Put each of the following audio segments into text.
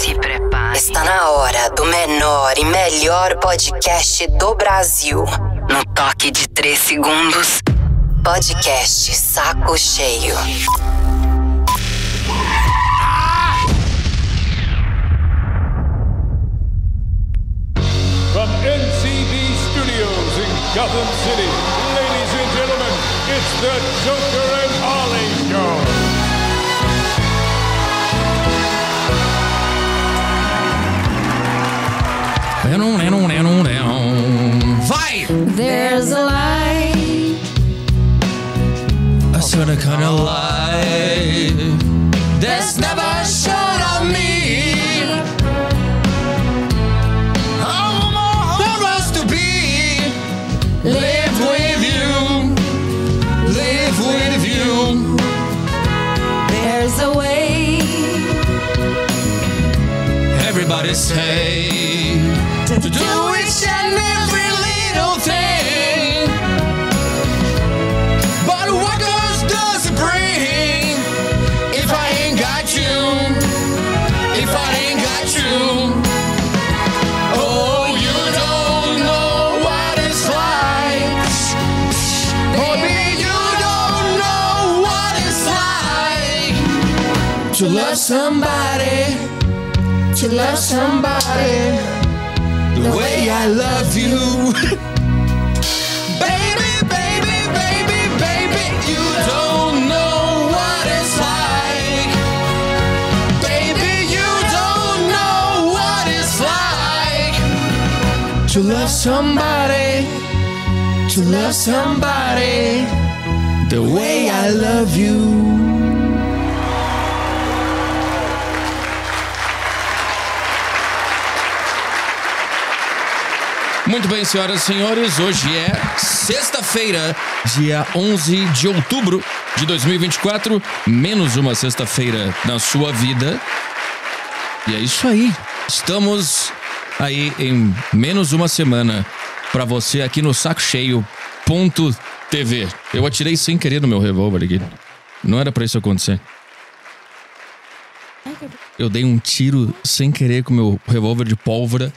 Se prepare. Está na hora do menor e melhor podcast do Brasil. No toque de 3 segundos, Podcast Saco Cheio. From NCB Studios in Gotham City, ladies and gentlemen, it's the Joker and Arlequina show. Vai! There's a light, a certain kind of light that's never shone on me. I want more for us to be. Live with you, live with you. There's a way, everybody say, to do each and every little thing. But what good does it bring if I ain't got you, if I ain't got you? Oh, you don't know what it's like. Baby, you don't know what it's like to love somebody, to love somebody the way I love you. Baby, baby, baby, baby, you don't know what it's like. Baby, you don't know what it's like to love somebody, to love somebody the way I love you. Muito bem, senhoras e senhores, hoje é sexta-feira, dia 11 de outubro de 2024, menos uma sexta-feira na sua vida. E é isso aí, estamos aí em menos uma semana para você aqui no sacocheio.tv. Eu atirei sem querer no meu revólver aqui, não era para isso acontecer. Eu dei um tiro sem querer com meu revólver de pólvora.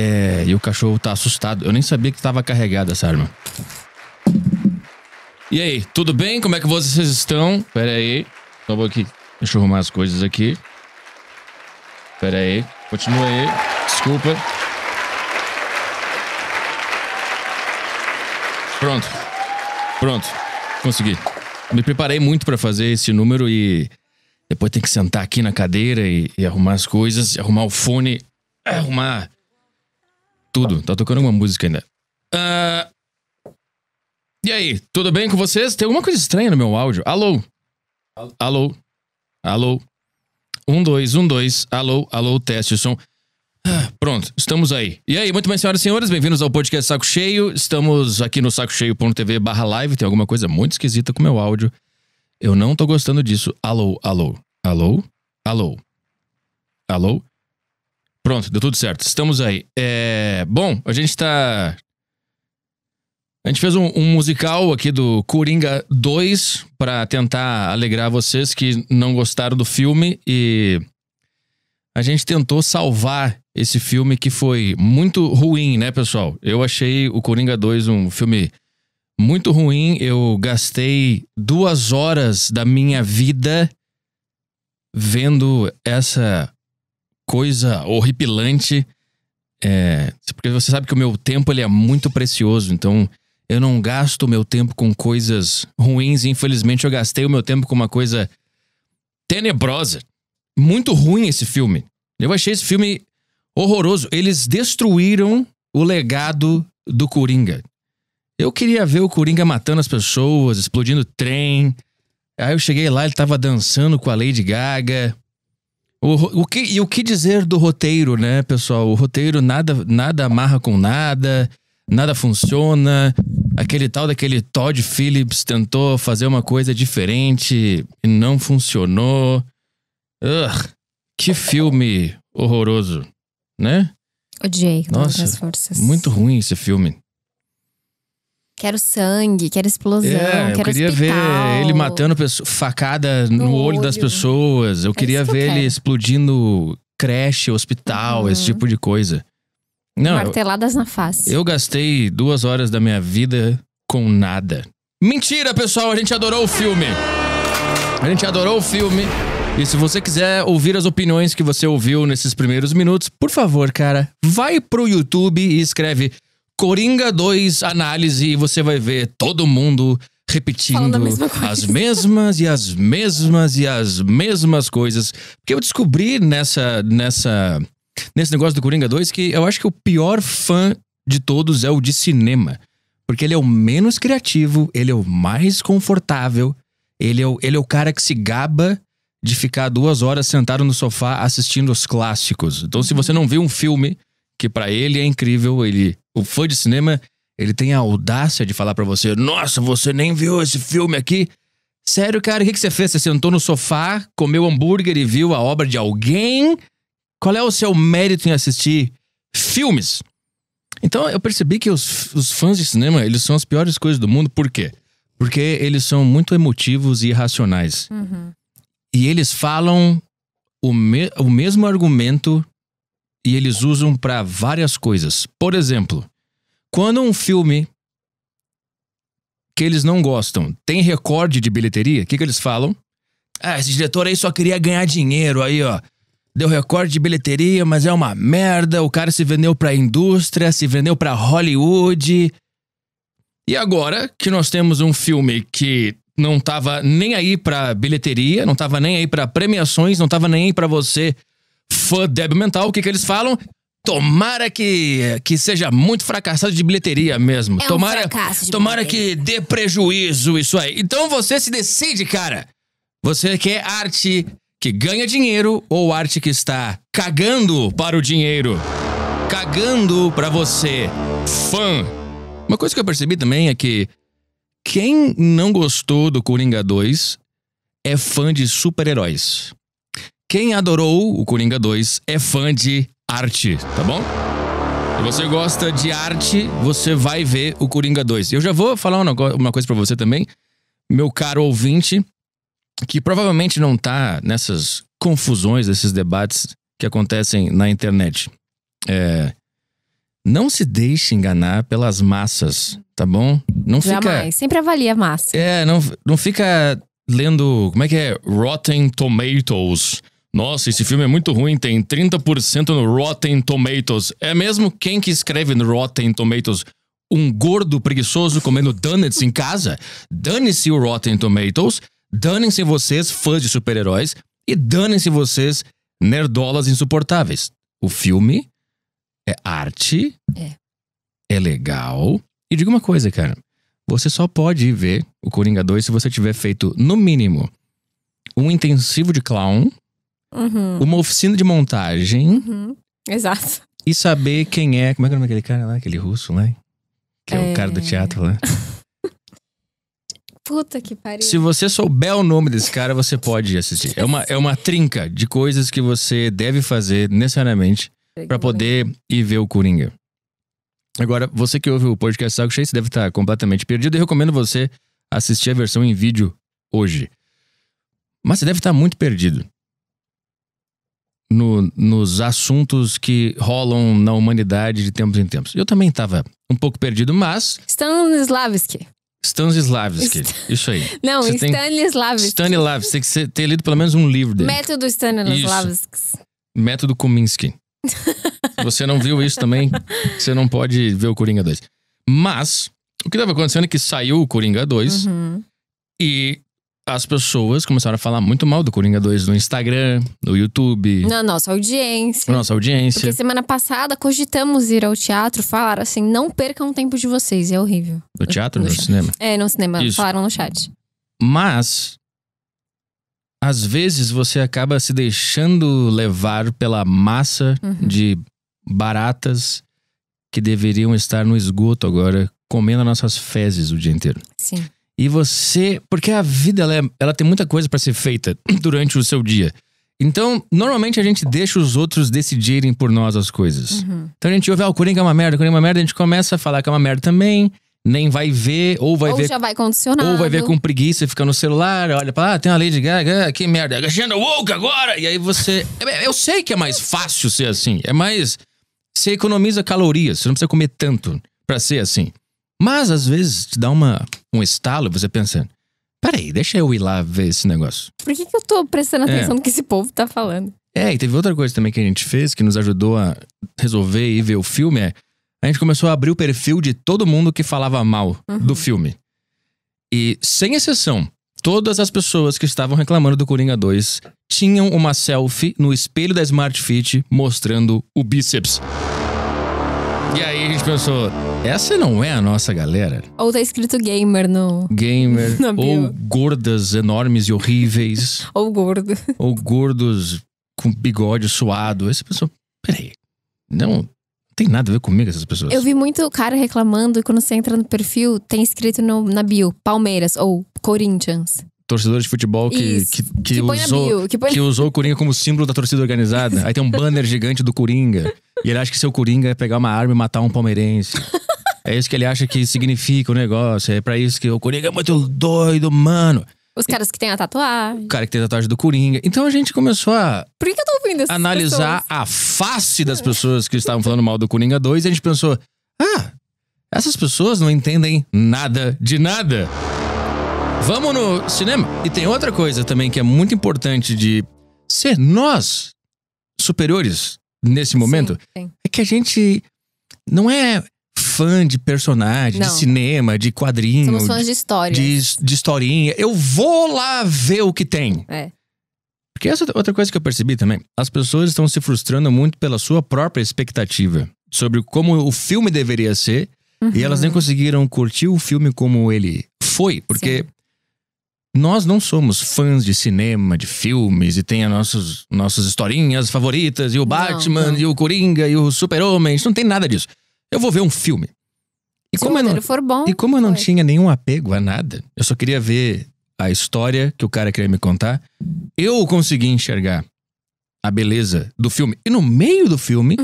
É, e o cachorro tá assustado. Eu nem sabia que tava carregada essa arma. E aí, tudo bem? Como é que vocês estão? Pera aí. Só vou aqui. Deixa eu arrumar as coisas aqui. Pera aí. Continua aí. Desculpa. Pronto. Pronto. Consegui. Me preparei muito pra fazer esse número e... depois tem que sentar aqui na cadeira e arrumar as coisas. Arrumar o fone. Arrumar... tudo. Tá tocando uma música ainda. E aí, tudo bem com vocês? Tem alguma coisa estranha no meu áudio. Alô? Alô? Alô? 1, 2, 1, 2. Alô? Alô? Teste o som. Pronto, estamos aí. E aí, muito bem, senhoras e senhores, bem-vindos ao podcast Saco Cheio. Estamos aqui no sacocheio.tv/live. Tem alguma coisa muito esquisita com o meu áudio. Eu não tô gostando disso. Alô? Alô? Alô? Alô? Alô? Pronto, deu tudo certo. Estamos aí. Bom, a gente tá... a gente fez um musical aqui do Coringa 2 pra tentar alegrar vocês que não gostaram do filme. E a gente tentou salvar esse filme que foi muito ruim, né, pessoal? Eu achei o Coringa 2 um filme muito ruim. Eu gastei 2 horas da minha vida vendo essa... coisa horripilante, porque você sabe que o meu tempo ele é muito precioso, então eu não gasto o meu tempo com coisas ruins, e infelizmente eu gastei o meu tempo com uma coisa tenebrosa. Muito ruim esse filme. Eu achei esse filme horroroso. Eles destruíram o legado do Coringa. Eu queria ver o Coringa matando as pessoas, explodindo trem. Aí eu cheguei lá, ele tava dançando com a Lady Gaga. E o que dizer do roteiro, né, pessoal? O roteiro nada amarra com nada, nada funciona. Aquele tal daquele Todd Phillips tentou fazer uma coisa diferente e não funcionou. Ugh, que filme horroroso, né? Odiei com todas as forças. Muito ruim esse filme. Quero sangue, quero explosão, quero hospital. Eu queria ver ele matando facada no olho das pessoas. Eu queria ver ele explodindo creche, hospital, esse tipo de coisa. Não, marteladas na face. Eu gastei 2 horas da minha vida com nada. Mentira, pessoal! A gente adorou o filme! A gente adorou o filme. E se você quiser ouvir as opiniões que você ouviu nesses primeiros minutos, por favor, cara, vai pro YouTube e escreve... Coringa 2 análise, e você vai ver todo mundo repetindo as mesmas coisas. Porque eu descobri nesse negócio do Coringa 2 que eu acho que o pior fã de todos é o de cinema. Porque ele é o menos criativo, ele é o mais confortável, ele é o cara que se gaba de ficar 2 horas sentado no sofá assistindo os clássicos. Então se você não viu um filme que pra ele é incrível, o fã de cinema, ele tem a audácia de falar pra você: nossa, você nem viu esse filme aqui? Sério, cara, o que você fez? Você sentou no sofá, comeu hambúrguer e viu a obra de alguém? Qual é o seu mérito em assistir filmes? Então eu percebi que os fãs de cinema, eles são as piores coisas do mundo. Por quê? Porque eles são muito emotivos e irracionais. E eles falam o mesmo argumento. E eles usam pra várias coisas. Por exemplo, quando um filme que eles não gostam tem recorde de bilheteria, o que eles falam? Ah, esse diretor aí só queria ganhar dinheiro aí, ó. Deu recorde de bilheteria, mas é uma merda. O cara se vendeu pra indústria, se vendeu pra Hollywood. E agora que nós temos um filme que não tava nem aí pra bilheteria, não tava nem aí pra premiações, não tava nem aí pra você... fã débil mental, o que eles falam? Tomara que seja muito fracassado de bilheteria mesmo. É tomara que dê prejuízo isso aí. Então você se decide, cara. Você quer arte que ganha dinheiro ou arte que está cagando para o dinheiro? Cagando para você, fã. Uma coisa que eu percebi também é que quem não gostou do Coringa 2 é fã de super-heróis. Quem adorou o Coringa 2 é fã de arte, tá bom? Se você gosta de arte, você vai ver o Coringa 2. Eu já vou falar uma coisa pra você também, meu caro ouvinte, que provavelmente não tá nessas confusões, esses debates que acontecem na internet. Não se deixe enganar pelas massas, tá bom? Não fica... Jamais, sempre avalie a massa. Não fica lendo... Como é que é? Rotten Tomatoes... Nossa, esse filme é muito ruim, tem 30% no Rotten Tomatoes. É mesmo? Quem que escreve no Rotten Tomatoes? Um gordo preguiçoso comendo donuts em casa? Dane-se o Rotten Tomatoes, danem-se vocês fãs de super-heróis e danem-se vocês nerdolas insuportáveis. O filme é arte, é legal. E diga uma coisa, cara, você só pode ver o Coringa 2 se você tiver feito, no mínimo, um intensivo de clown... uma oficina de montagem. Exato. E saber quem é. Como é que é o nome daquele cara lá? Aquele russo lá? Que é o cara do teatro lá. Puta que pariu. Se você souber o nome desse cara, você pode assistir. É uma trinca de coisas que você deve fazer necessariamente pra poder ir ver o Coringa. Agora, você que ouve o podcast Saco Cheio, você deve estar completamente perdido. Eu recomendo você assistir a versão em vídeo hoje. Mas você deve estar muito perdido nos assuntos que rolam na humanidade de tempos em tempos. Eu também tava um pouco perdido, mas... Stanislavski. Isso aí. Não, Stanislavski. Stanislavski. Tem que ter lido pelo menos um livro dele. Método Stanislavski. Isso. Método Kominsky. Se você não viu isso também, você não pode ver o Coringa 2. Mas, o que tava acontecendo é que saiu o Coringa 2 e... as pessoas começaram a falar muito mal do Coringa 2 no Instagram, no YouTube. Na nossa audiência. Porque semana passada cogitamos ir ao teatro, falaram assim, não percam o tempo de vocês, é horrível. No teatro ou no cinema? No cinema, isso. Falaram no chat. Mas, às vezes você acaba se deixando levar pela massa de baratas que deveriam estar no esgoto agora, comendo nossas fezes o dia inteiro. Sim. E você... Porque a vida, ela tem muita coisa pra ser feita durante o seu dia. Então, normalmente a gente deixa os outros decidirem por nós as coisas. Então a gente ouve, o Coringa é uma merda, a gente começa a falar que é uma merda também. nem vai ver, ou vai ver com preguiça e fica no celular, olha pra lá, tem uma Lady Gaga, que merda, agenda woke agora, e aí você... Eu sei que é mais fácil ser assim, é mais... Você economiza calorias, você não precisa comer tanto pra ser assim. Mas, às vezes, te dá um estalo, você pensa, peraí, deixa eu ir lá ver esse negócio. Por que eu tô prestando atenção no que esse povo tá falando? E teve outra coisa também que a gente fez, que nos ajudou a resolver e ver o filme, a gente começou a abrir o perfil de todo mundo que falava mal do filme. E, sem exceção, todas as pessoas que estavam reclamando do Coringa 2 tinham uma selfie no espelho da Smart Fit mostrando o bíceps. E aí a gente pensou, essa não é a nossa galera. Ou tá escrito gamer no... Gamer, ou gordas enormes e horríveis. Ou gordo. Ou gordos com bigode suado. Aí você pensou, peraí, não... Tem nada a ver comigo essas pessoas. Eu vi muito cara reclamando e quando você entra no perfil, tem escrito na bio, Palmeiras ou Corinthians. Torcedores de futebol que usou o Coringa como símbolo da torcida organizada. Aí tem um banner gigante do Coringa. E ele acha que seu Coringa é pegar uma arma e matar um palmeirense. É isso que ele acha que significa o negócio. É pra isso que o Coringa é muito doido, mano. Os caras que tem a tatuagem. O cara que tem a tatuagem do Coringa. Então a gente começou a... Por que eu tô ouvindo essas analisar pessoas? A face das pessoas que estavam falando mal do Coringa 2. E a gente pensou... Ah, essas pessoas não entendem nada de nada. Vamos no cinema. E tem outra coisa também que é muito importante de ser nós superiores nesse momento. Sim. É que a gente não é... fã de personagem, de cinema, de quadrinho. Somos fãs de história. De historinha. Eu vou lá ver o que tem. Porque essa é outra coisa que eu percebi também. As pessoas estão se frustrando muito pela sua própria expectativa sobre como o filme deveria ser. E elas nem conseguiram curtir o filme como ele foi. Porque nós não somos fãs de cinema, de filmes. E tem as nossas historinhas favoritas. E o Batman, e o Coringa, e o Super-Homem. A gente não tem nada disso. Eu vou ver um filme. E como eu não tinha nenhum apego a nada, eu só queria ver a história que o cara queria me contar, eu consegui enxergar a beleza do filme. E no meio do filme,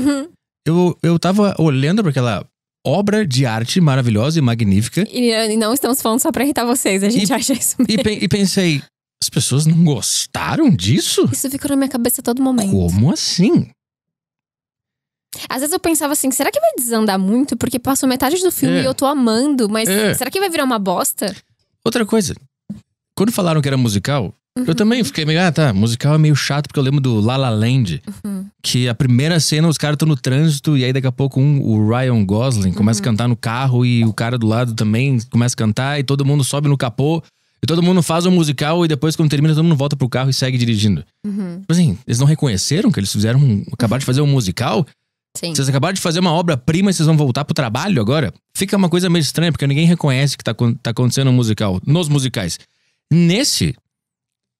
eu tava olhando pra aquela obra de arte maravilhosa e magnífica. E não estamos falando só pra irritar vocês, a gente acha isso mesmo. E pensei, as pessoas não gostaram disso? Isso ficou na minha cabeça a todo momento. Como assim? Às vezes eu pensava assim, será que vai desandar muito? Porque passou metade do filme e eu tô amando. Mas será que vai virar uma bosta? Outra coisa, quando falaram que era musical, eu também fiquei meio, musical é meio chato. Porque eu lembro do La La Land, que a primeira cena os caras estão no trânsito. E aí daqui a pouco o Ryan Gosling começa a cantar no carro. E o cara do lado também começa a cantar. E todo mundo sobe no capô. E todo mundo faz um musical e depois quando termina todo mundo volta pro carro e segue dirigindo. Assim, eles não reconheceram que eles fizeram acabaram de fazer um musical? Sim. Vocês acabaram de fazer uma obra-prima e vocês vão voltar pro trabalho agora? Fica uma coisa meio estranha, porque ninguém reconhece que tá acontecendo nos musicais. Nesse,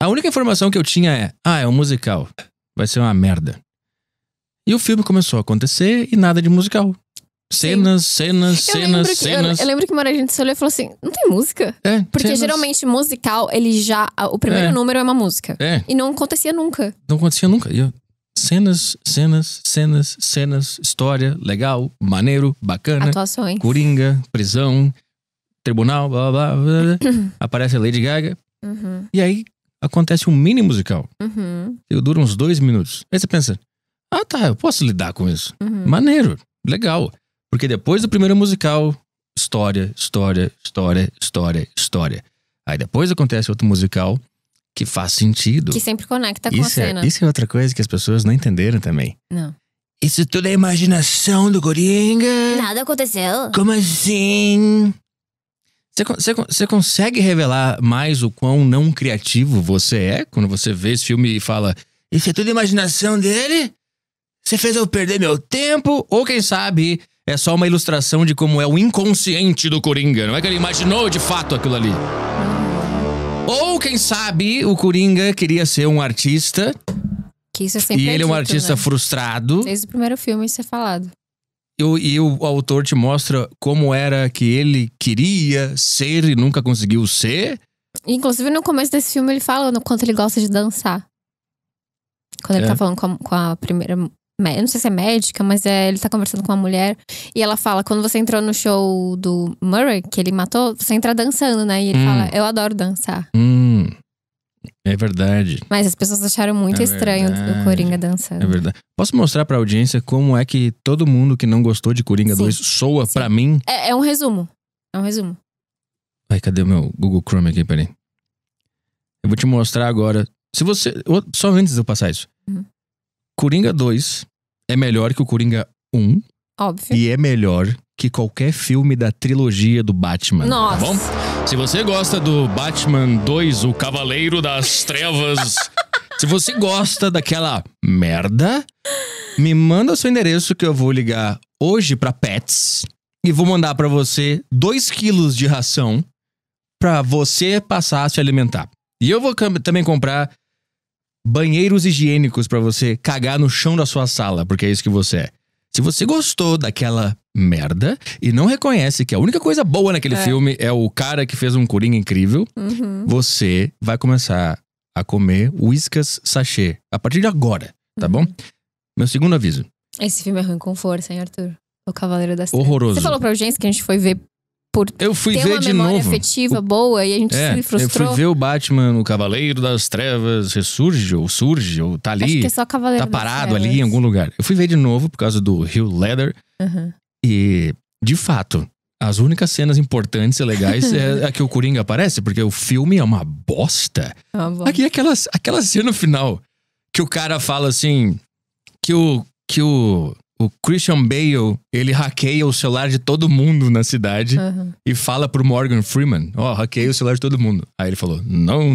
a única informação que eu tinha é, é um musical, vai ser uma merda. E o filme começou a acontecer e nada de musical. Cenas. Eu lembro que uma hora a gente se olhou e falou assim, não tem música? Porque geralmente musical, ele já... O primeiro número é uma música. E não acontecia nunca. E eu... Cenas, história, legal, maneiro, bacana. Atuações. Coringa, prisão, tribunal, blá blá blá, Aparece a Lady Gaga. E aí acontece um mini musical. E dura uns 2 minutos. Aí você pensa, eu posso lidar com isso. Maneiro, legal. Porque depois do primeiro musical, história. Aí depois acontece outro musical que faz sentido. Que sempre conecta com a cena. Isso é outra coisa que as pessoas não entenderam também. Não. Isso tudo é imaginação do Coringa. Nada aconteceu. Como assim? Você consegue revelar mais o quão não criativo você é? Quando você vê esse filme e fala, isso é tudo imaginação dele? Você fez eu perder meu tempo? Ou quem sabe, é só uma ilustração de como é o inconsciente do Coringa. Não é que ele imaginou de fato aquilo ali. Ou, quem sabe, o Coringa queria ser um artista. Que isso é sempre. E ele é um artista frustrado. Desde o primeiro filme isso é falado. E o autor te mostra como era que ele queria ser e nunca conseguiu ser. Inclusive, no começo desse filme, ele fala o quanto ele gosta de dançar. Quando ele tá falando com a primeira eu não sei se é médica, mas ele tá conversando com uma mulher e ela fala, quando você entrou no show do Murray, que ele matou, você entra dançando, né? E ele fala, eu adoro dançar. É verdade. Mas as pessoas acharam muito estranho o Coringa dançando. É verdade. Posso mostrar pra audiência como é que todo mundo que não gostou de Coringa 2 soa pra mim? É um resumo. É um resumo. Ai, cadê o meu Google Chrome aqui? Peraí. Eu vou te mostrar agora. Se você... Só antes de eu passar isso. Coringa 2 é melhor que o Coringa 1. Óbvio. E é melhor que qualquer filme da trilogia do Batman. Nossa. Tá bom? Se você gosta do Batman 2, o Cavaleiro das Trevas... se você gosta daquela merda, me manda seu endereço que eu vou ligar hoje pra Pets. E vou mandar pra você 2 quilos de ração pra você passar a se alimentar. E eu vou também comprar... banheiros higiênicos pra você cagar no chão da sua sala, porque é isso que você é. Se você gostou daquela merda e não reconhece que a única coisa boa naquele filme é o cara que fez um Coringa incrível, você vai começar a comer Whiskas sachê a partir de agora, tá bom? Meu segundo aviso. Esse filme é ruim com força, hein, Arthur? O Cavaleiro das Trevas. Horroroso. Você falou pra audiência que a gente foi ver por ter uma memória afetiva boa e a gente se frustrou. Eu fui ver o Batman, o Cavaleiro das Trevas, ressurge ou surge, ou tá ali. Acho que é só Cavaleiro das Trevas. Tá parado ali em algum lugar. Eu fui ver de novo por causa do Hugh Leather. E, de fato, as únicas cenas importantes e legais é a que o Coringa aparece, porque o filme é uma bosta. É uma bosta. Aqui é aquela cena final que o cara fala assim, que o Christian Bale, ele hackeia o celular de todo mundo na cidade e fala pro Morgan Freeman, hackeia o celular de todo mundo. Aí ele falou, não.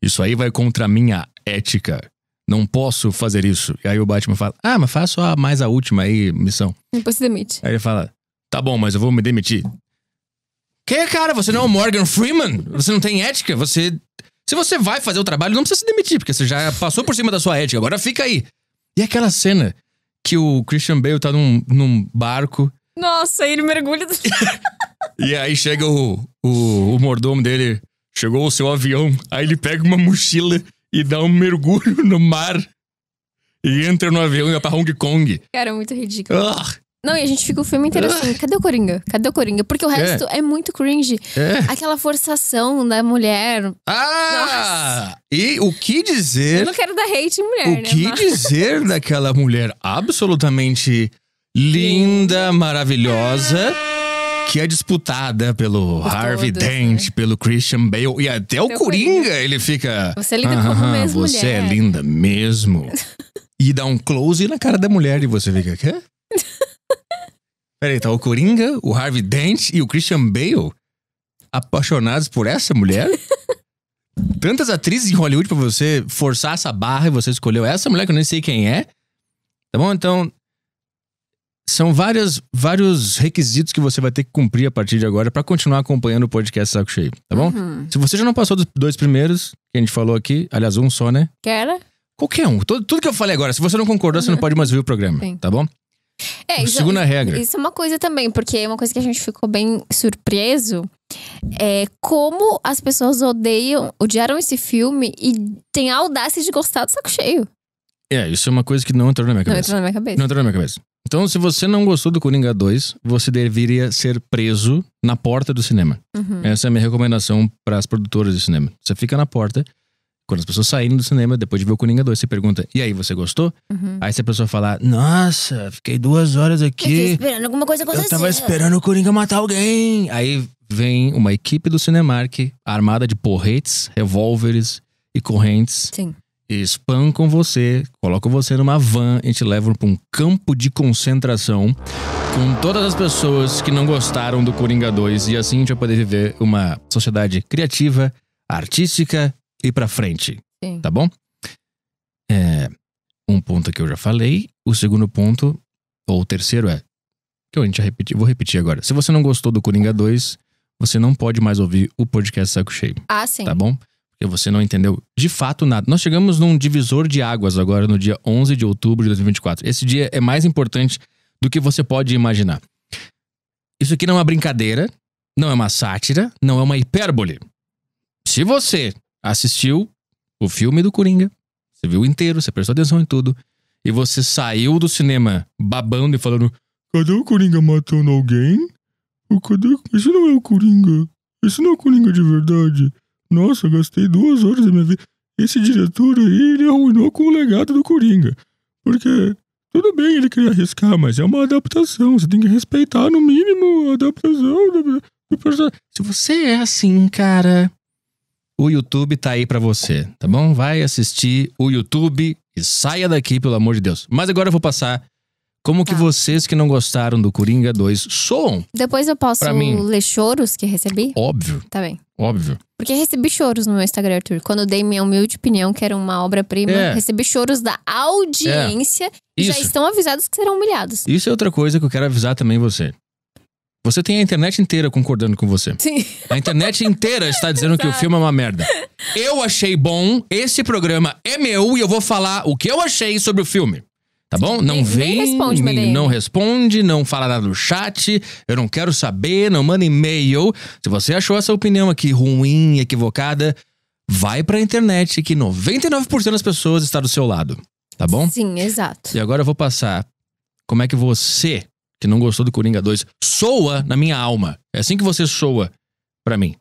Isso aí vai contra a minha ética. Não posso fazer isso. E aí o Batman fala, mas faz só mais a última aí, missão. Depois se demite. Aí ele fala, tá bom, mas eu vou me demitir. Que, cara? Você não é o Morgan Freeman? Você não tem ética? Se você vai fazer o trabalho, não precisa se demitir, porque você já passou por cima da sua ética. Agora fica aí. E aquela cena... que o Christian Bale tá num barco. Nossa, ele mergulha. E aí chega o mordomo dele. Chegou o seu avião. Aí ele pega uma mochila e dá um mergulho no mar. E entra no avião e vai pra Hong Kong. Cara, muito ridículo. Não, e a gente fica o filme inteiro assim. Cadê o Coringa? Cadê o Coringa? Porque o resto é muito cringe. Aquela forçação da mulher. Nossa. E o que dizer... eu não quero dar hate em mulher, né? O que dizer daquela mulher absolutamente linda, maravilhosa, que é disputada pelo Harvey Dent, pelo Christian Bale e até o Coringa. Ele fica... você é linda como mesmo, mulher. Você é linda mesmo. E dá um close na cara da mulher e você fica... quê? Peraí, tá o Coringa, o Harvey Dent e o Christian Bale apaixonados por essa mulher? Tantas atrizes em Hollywood pra você forçar essa barra e você escolheu essa mulher que eu nem sei quem é. Tá bom? Então, são vários requisitos que você vai ter que cumprir a partir de agora pra continuar acompanhando o podcast Saco Cheio, tá bom? Se você já não passou dos 2 primeiros, que a gente falou aqui, aliás, um só, né? Que era? Qualquer um. Tudo que eu falei agora, se você não concordou, você não pode mais ver o programa, tá bom? Segunda regra. Isso é uma coisa também, porque uma coisa que a gente ficou bem surpreso é como as pessoas odiaram esse filme e tem a audácia de gostar do Saco Cheio. Isso é uma coisa que não entrou na minha cabeça. Então, se você não gostou do Coringa 2, você deveria ser preso na porta do cinema. Essa é a minha recomendação para as produtoras de cinema. Você fica na porta. Quando as pessoas saírem do cinema, depois de ver o Coringa 2, você pergunta, e aí, você gostou? Aí se a pessoa falar, nossa, fiquei 2 horas aqui. Eu tava esperando alguma coisa acontecer. Eu tava esperando o Coringa matar alguém. Aí vem uma equipe do Cinemark, armada de porretes, revólveres e correntes. E espancam você, colocam você numa van e te levam pra um campo de concentração com todas as pessoas que não gostaram do Coringa 2. E assim a gente vai poder viver uma sociedade criativa, artística... e pra frente, tá bom? Um ponto que eu já falei. O segundo ponto, ou o terceiro que a gente já repetiu, vou repetir agora. Se você não gostou do Coringa 2, você não pode mais ouvir o podcast Saco Cheio. Tá bom? Porque você não entendeu de fato nada. Nós chegamos num divisor de águas agora, no dia 11 de outubro de 2024. Esse dia é mais importante do que você pode imaginar. Isso aqui não é uma brincadeira, não é uma sátira, não é uma hipérbole. Se você assistiu o filme do Coringa, você viu inteiro, você prestou atenção em tudo, e você saiu do cinema babando e falando: cadê o Coringa matando alguém? Isso não é o Coringa. Isso não é o Coringa de verdade. Nossa, eu gastei 2 horas da minha vida. Esse diretor aí, ele arruinou com o legado do Coringa. Porque, tudo bem, ele queria arriscar, mas é uma adaptação. Você tem que respeitar, no mínimo, a adaptação do personagem. Se você é assim, cara, o YouTube tá aí pra você, tá bom? Vai assistir o YouTube e saia daqui, pelo amor de Deus. Mas agora eu vou passar como que vocês que não gostaram do Coringa 2 soam. Depois eu posso ler choros que recebi? Óbvio. Tá bem. Óbvio. Porque recebi choros no meu Instagram, Arthur. Quando eu dei minha humilde opinião, que era uma obra-prima, recebi choros da audiência. E já estão avisados que serão humilhados. Isso é outra coisa que eu quero avisar também você. Você tem a internet inteira concordando com você. Sim. A internet inteira está dizendo que o filme é uma merda. Eu achei bom, esse programa é meu e eu vou falar o que eu achei sobre o filme. Tá bom? Não vem, não responde, não fala nada no chat, eu não quero saber, não manda e-mail. Se você achou essa opinião aqui ruim, equivocada, vai pra internet que 99% das pessoas está do seu lado. Tá bom? Sim, exato. E agora eu vou passar como é que você, que não gostou do Coringa 2, soa na minha alma. É assim que você soa pra mim.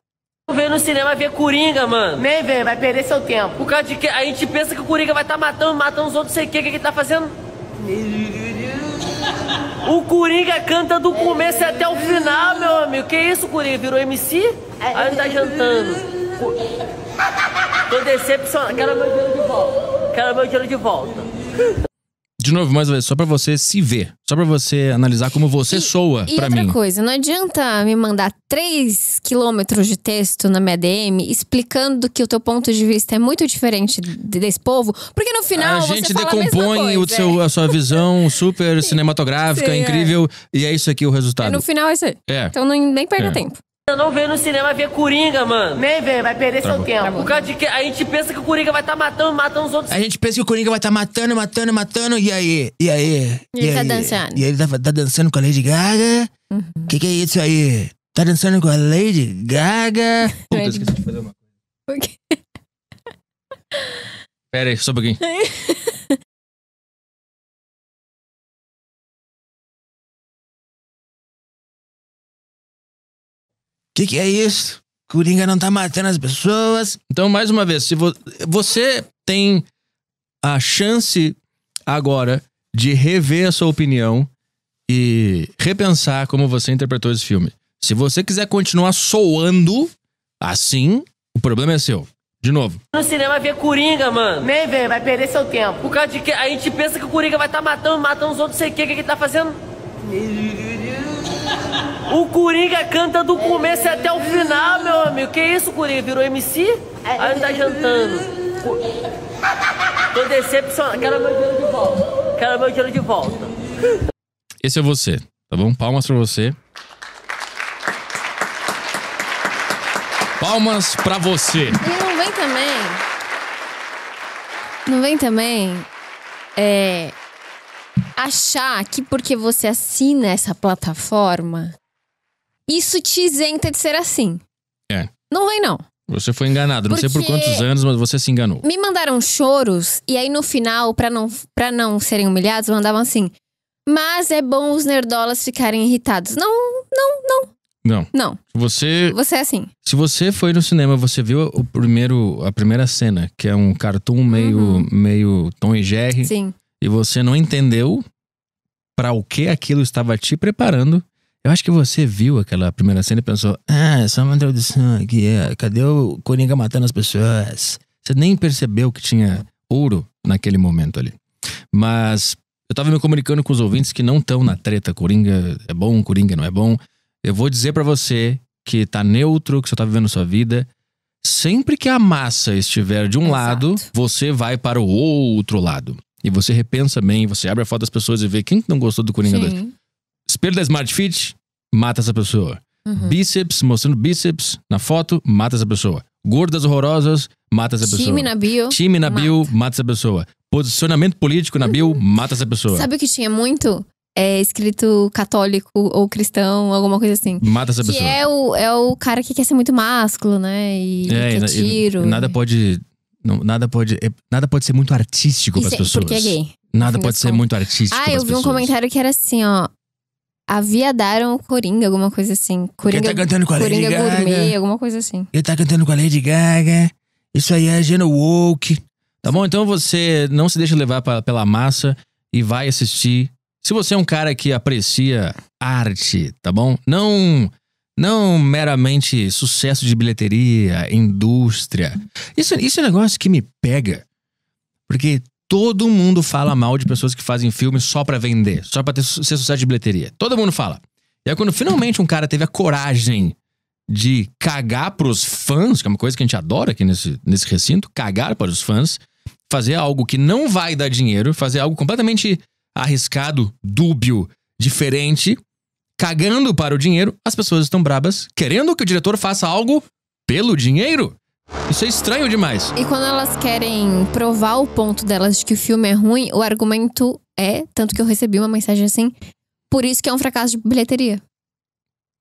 Não veio no cinema ver Coringa, mano. Nem vem, vai perder seu tempo. Por causa de que a gente pensa que o Coringa vai estar matando os outros, sei o que ele tá fazendo. O Coringa canta do começo até o final, meu amigo. Que isso, Coringa? Virou MC? Aí não tá jantando. Tô decepcionado. Quero meu dinheiro de volta. Quero meu dinheiro de volta. De novo, mais uma vez, só pra você se ver. Só pra você analisar como você soa pra mim. E outra coisa, não adianta me mandar 3 quilômetros de texto na minha DM explicando que o teu ponto de vista é muito diferente desse povo, porque no final você fala a mesma coisa. A gente decompõe a sua visão super cinematográfica, incrível, e é isso aqui o resultado. No final é isso aí. É. Então nem perca tempo. Eu não veio no cinema ver Coringa, mano. Nem vem, vai perder seu tempo. Por causa de que a gente pensa que o Coringa vai estar matando os outros. A gente pensa que o Coringa vai estar matando, e aí? E ele tá dançando. E ele tá dançando com a Lady Gaga? Que é isso aí? Tá dançando com a Lady Gaga? Puta, eu esqueci de fazer uma coisa. O quê? Pera aí, só um pouquinho. Que é isso? Coringa não tá matando as pessoas. Então, mais uma vez, se você tem a chance agora de rever a sua opinião e repensar como você interpretou esse filme. Se você quiser continuar soando assim, o problema é seu. De novo. No cinema ver Coringa, mano. Nem vem, vai perder seu tempo. Por causa de que a gente pensa que o Coringa vai estar matando os outros, sei o que ele tá fazendo. O Coringa canta do começo até o final, meu amigo. Que isso, Coringa? Virou MC? Aí não tá jantando. Tô decepcionado. Quero meu dinheiro de volta. Quero meu dinheiro de volta. Esse é você, tá bom? Palmas pra você. Palmas pra você. E não vem também. Não vem também. Achar que porque você assina essa plataforma, isso te isenta de ser assim. Não vem, não. Você foi enganado. Não sei por quantos anos, mas você se enganou. Me mandaram choros, e aí no final, pra não serem humilhados, mandavam assim: mas é bom os nerdolas ficarem irritados. Não. Você é assim. Se você foi no cinema, você viu a primeira cena, que é um cartoon meio Tom e Jerry. Sim. E você não entendeu pra o que aquilo estava te preparando. Eu acho que você viu aquela primeira cena e pensou: é só uma introdução aqui, cadê o Coringa matando as pessoas? Você nem percebeu que tinha ouro naquele momento ali. Mas eu tava me comunicando com os ouvintes que não estão na treta. Coringa é bom, Coringa não é bom. Eu vou dizer pra você que tá neutro, que você tá vivendo sua vida. Sempre que a massa estiver de um lado, você vai para o outro lado. E você repensa bem, você abre a foto das pessoas e vê quem não gostou do Coringa 2. Espelho da Smart Fit, mata essa pessoa. Bíceps, mostrando bíceps na foto, mata essa pessoa. Gordas horrorosas, mata essa pessoa. Time na bio, mata essa pessoa. Posicionamento político na bio, mata essa pessoa. Sabe o que tinha muito? É escrito católico ou cristão, alguma coisa assim. Mata essa pessoa. Que é o cara que quer ser muito másculo, né? E quer tiro. Nada pode ser muito artístico para as pessoas. Porque é gay. Nada pode ser muito artístico. Ah, eu vi um comentário que era assim, ó. Aviadaram o Coringa, alguma coisa assim. Coringa, ele tá cantando com a Lady Gaga. Coringa gourmet, alguma coisa assim. Ele tá cantando com a Lady Gaga. Isso aí é Geno Woke. Tá bom? Então você não se deixa levar pela massa e vai assistir. Se você é um cara que aprecia arte, tá bom? Não meramente sucesso de bilheteria, indústria. Isso é um negócio que me pega. Porque todo mundo fala mal de pessoas que fazem filmes só pra vender, só pra ser sucesso de bilheteria. Todo mundo fala. E aí quando finalmente um cara teve a coragem de cagar pros fãs, que é uma coisa que a gente adora aqui nesse recinto, cagar para os fãs, fazer algo que não vai dar dinheiro, fazer algo completamente arriscado, dúbio, diferente, cagando para o dinheiro, as pessoas estão brabas, querendo que o diretor faça algo pelo dinheiro. Isso é estranho demais. E quando elas querem provar o ponto delas de que o filme é ruim, o argumento é, tanto que eu recebi uma mensagem assim, por isso que é um fracasso de bilheteria.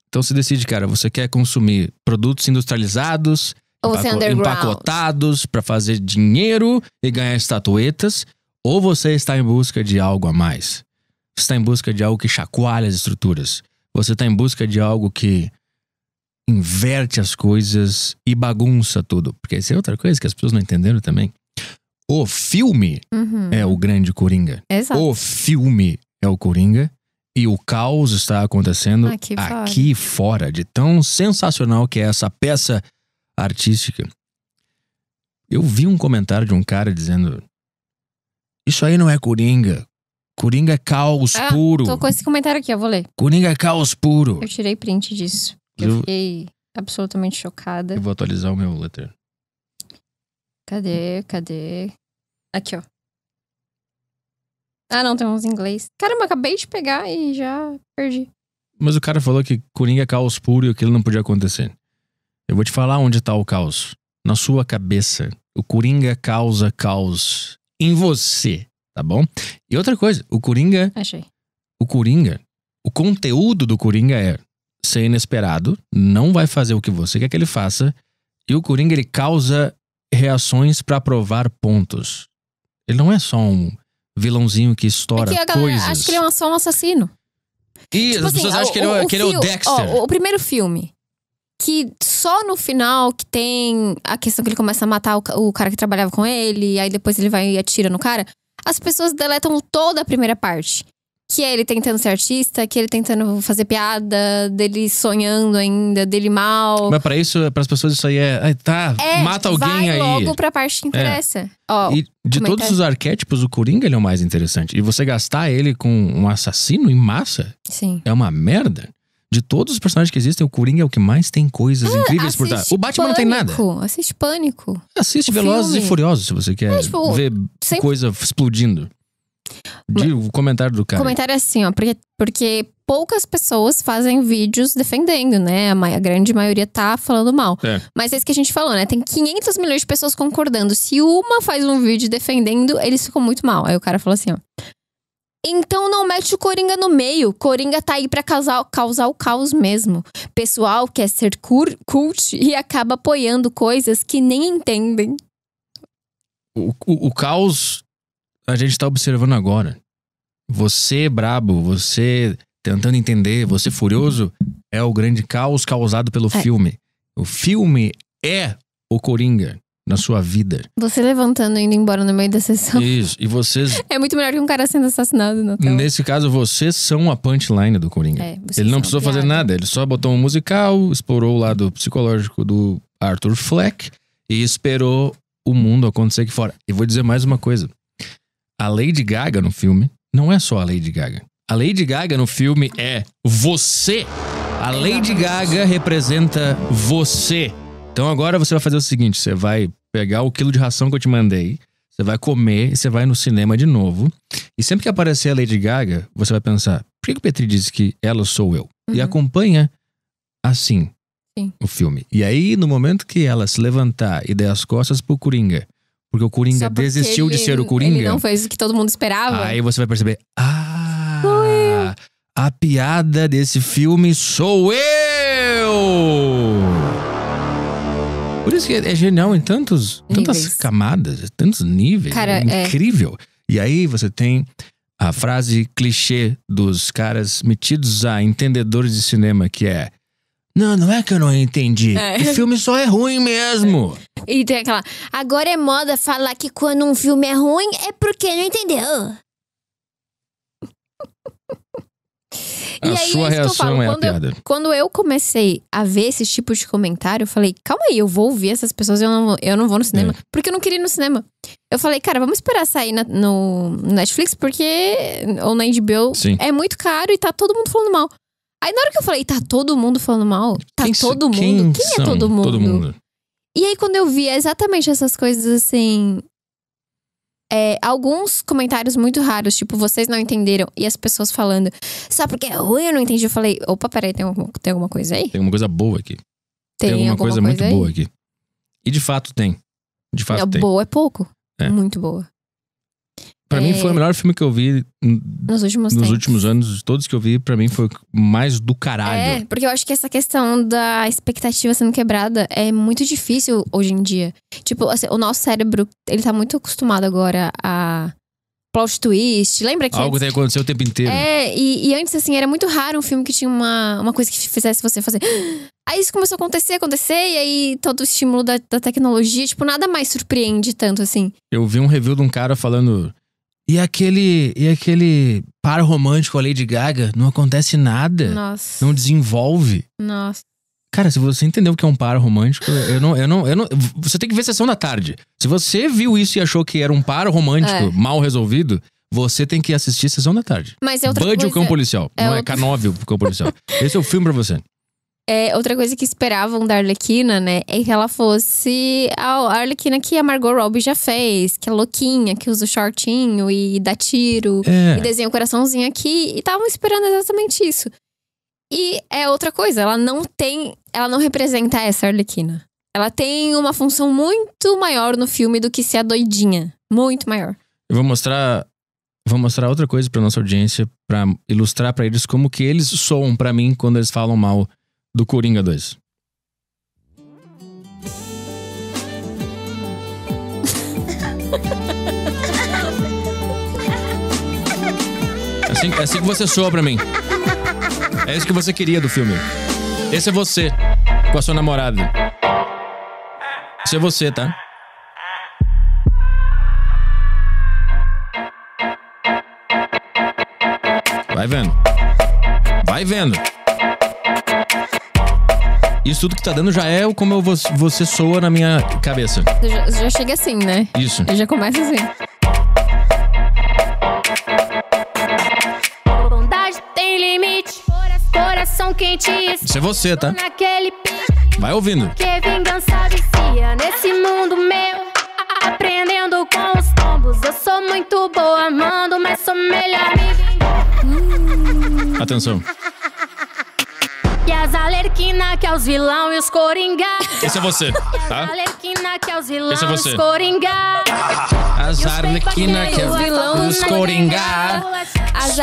Então se decide, cara, você quer consumir produtos industrializados, ou empacotados pra fazer dinheiro e ganhar estatuetas, ou você está em busca de algo a mais. Você está em busca de algo que chacoalha as estruturas. Você está em busca de algo que inverte as coisas e bagunça tudo. Porque isso é outra coisa que as pessoas não entenderam também. O filme é o grande Coringa. Exato. O filme é o Coringa. E o caos está acontecendo aqui fora. De tão sensacional que é essa peça artística. Eu vi um comentário de um cara dizendo: isso aí não é Coringa. Coringa é caos puro. Tô com esse comentário aqui, eu vou ler. Coringa é caos puro. Eu tirei print disso. Eu fiquei absolutamente chocada. Eu vou atualizar o meu letter. Cadê? Aqui, ó. Ah, não, tem uns em inglês. Caramba, acabei de pegar e já perdi. Mas o cara falou que Coringa é caos puro e aquilo não podia acontecer. Eu vou te falar onde tá o caos. Na sua cabeça. O Coringa causa caos em você, tá bom? E outra coisa, o Coringa... Achei. O Coringa, o conteúdo do Coringa é... ser inesperado, não vai fazer o que você quer que ele faça, e o Coringa ele causa reações pra provar pontos. Ele não é só um vilãozinho que estoura coisas. Acho que ele é só um assassino. E tipo as pessoas acham que ele é o Dexter. O primeiro filme, que só no final que tem a questão que ele começa a matar o cara que trabalhava com ele, e aí depois ele vai e atira no cara, as pessoas deletam toda a primeira parte. Que é ele tentando ser artista, que ele tentando fazer piada, dele sonhando ainda, dele mal. Mas pra isso, pras pessoas isso aí é... Tá, mata alguém aí. Vai logo pra parte que interessa. Ó, e de todos os arquétipos, o Coringa ele é o mais interessante. E você gastar ele com um assassino em massa... Sim. É uma merda. De todos os personagens que existem, o Coringa é o que mais tem coisas incríveis por trás. O Batman não tem nada. Assiste Pânico. Assiste Velozes e Furiosos, se você quer ver coisa explodindo. O comentário do cara. O comentário é assim, ó. Porque poucas pessoas fazem vídeos defendendo, né? A grande maioria tá falando mal. Mas é isso que a gente falou, né? Tem 500 milhões de pessoas concordando. Se uma faz um vídeo defendendo, eles ficam muito mal. Aí o cara falou assim, ó. Então não mete o Coringa no meio. Coringa tá aí pra causar o caos mesmo. Pessoal quer ser cult e acaba apoiando coisas que nem entendem. O caos... A gente tá observando agora. Você brabo, você tentando entender, você furioso, é o grande caos causado pelo filme. O filme é o Coringa na sua vida. Você levantando e indo embora no meio da sessão. Isso, e vocês... É muito melhor que um cara sendo assassinado na tela. Nesse caso, vocês são a punchline do Coringa. Ele não precisou fazer nada, ele só botou um musical, explorou o lado psicológico do Arthur Fleck e esperou o mundo acontecer aqui fora. E vou dizer mais uma coisa. A Lady Gaga no filme não é só a Lady Gaga. A Lady Gaga no filme é você. A Lady Gaga representa você. Então agora você vai fazer o seguinte. Você vai pegar o quilo de ração que eu te mandei. Você vai comer e você vai no cinema de novo. E sempre que aparecer a Lady Gaga, você vai pensar: por que o Petri disse que ela sou eu? E acompanha assim o filme. E aí no momento que ela se levantar e der as costas pro Coringa, porque o Coringa desistiu de ser o Coringa. Ele não fez o que todo mundo esperava. Aí você vai perceber: a piada desse filme sou eu! Por isso que é genial em tantas camadas, tantos níveis. Cara, é incrível. E aí você tem a frase clichê dos caras metidos a entendedores de cinema, que é: não, não é que eu não entendi. É. O filme só é ruim mesmo. E tem aquela... Agora é moda falar que quando um filme é ruim é porque não entendeu. A e aí, sua reação falo, é a piada. Quando eu comecei a ver esse tipo de comentário, eu falei, calma aí, eu vou ouvir essas pessoas, eu não vou no cinema. É. Porque eu não queria ir no cinema. Eu falei, cara, vamos esperar sair no Netflix, porque... Ou na HBO. Sim. É muito caro e tá todo mundo falando mal. Aí na hora que eu falei, tá todo mundo falando mal? Tá todo mundo? Quem é todo mundo? Todo mundo. E aí quando eu vi exatamente essas coisas assim... alguns comentários muito raros, tipo, vocês não entenderam. E as pessoas falando, só porque é ruim eu não entendi. Eu falei, opa, peraí, tem alguma coisa aí? Tem alguma coisa boa aqui. Tem alguma coisa muito boa aqui. E de fato tem. De fato tem. Boa é pouco. É. Muito boa. Pra mim foi o melhor filme que eu vi nos últimos anos. Todos que eu vi, pra mim foi mais do caralho. É, porque eu acho que essa questão da expectativa sendo quebrada é muito difícil hoje em dia. Tipo, assim, o nosso cérebro, ele tá muito acostumado agora a plot twist. Lembra que... Algo tem que acontecer o tempo inteiro. É, e antes, assim, era muito raro um filme que tinha uma coisa que fizesse você fazer... Aí isso começou a acontecer, e aí todo o estímulo da tecnologia, tipo, nada mais surpreende tanto, assim. Eu vi um review de um cara falando... E aquele par romântico com a Lady Gaga, não acontece nada. Nossa. Não desenvolve. Nossa. Cara, se você entendeu o que é um par romântico, eu não. Você tem que ver Sessão da Tarde. Se você viu isso e achou que era um par romântico mal resolvido, você tem que assistir Sessão da Tarde. Mas é outra coisa. Bud, o Cão Policial. Não é K9, o Cão Policial. Esse é o filme pra você. Outra coisa que esperavam da Arlequina, né, é que ela fosse a Arlequina que a Margot Robbie já fez, que é louquinha, que usa o shortinho e dá tiro, e desenha o coraçãozinho aqui, e estavam esperando exatamente isso. E é outra coisa, ela não representa essa Arlequina. Ela tem uma função muito maior no filme do que ser a doidinha, muito maior. Eu vou mostrar outra coisa pra nossa audiência, pra ilustrar pra eles como que eles soam pra mim quando eles falam mal do Coringa 2. É assim que você soa pra mim. É isso que você queria do filme. Esse é você, com a sua namorada. Esse é você, tá? Vai vendo. Vai vendo. Isso tudo que tá dando já é como você soa na minha cabeça. Já chega assim, né? Isso. Eu já começa assim. Bondade tem limite. Coração quente. Isso é você, tá? Vai ouvindo. Que vingança vicia nesse mundo meu. Aprendendo com os tombos. Eu sou muito boa, amando, mas sou melhor. Atenção. E as Arlequina que é os vilão e os Coringa. Esse é você, tá? As Arlequina que é os vilão e os Coringa. As Arlequina que é os vilão e os Coringa.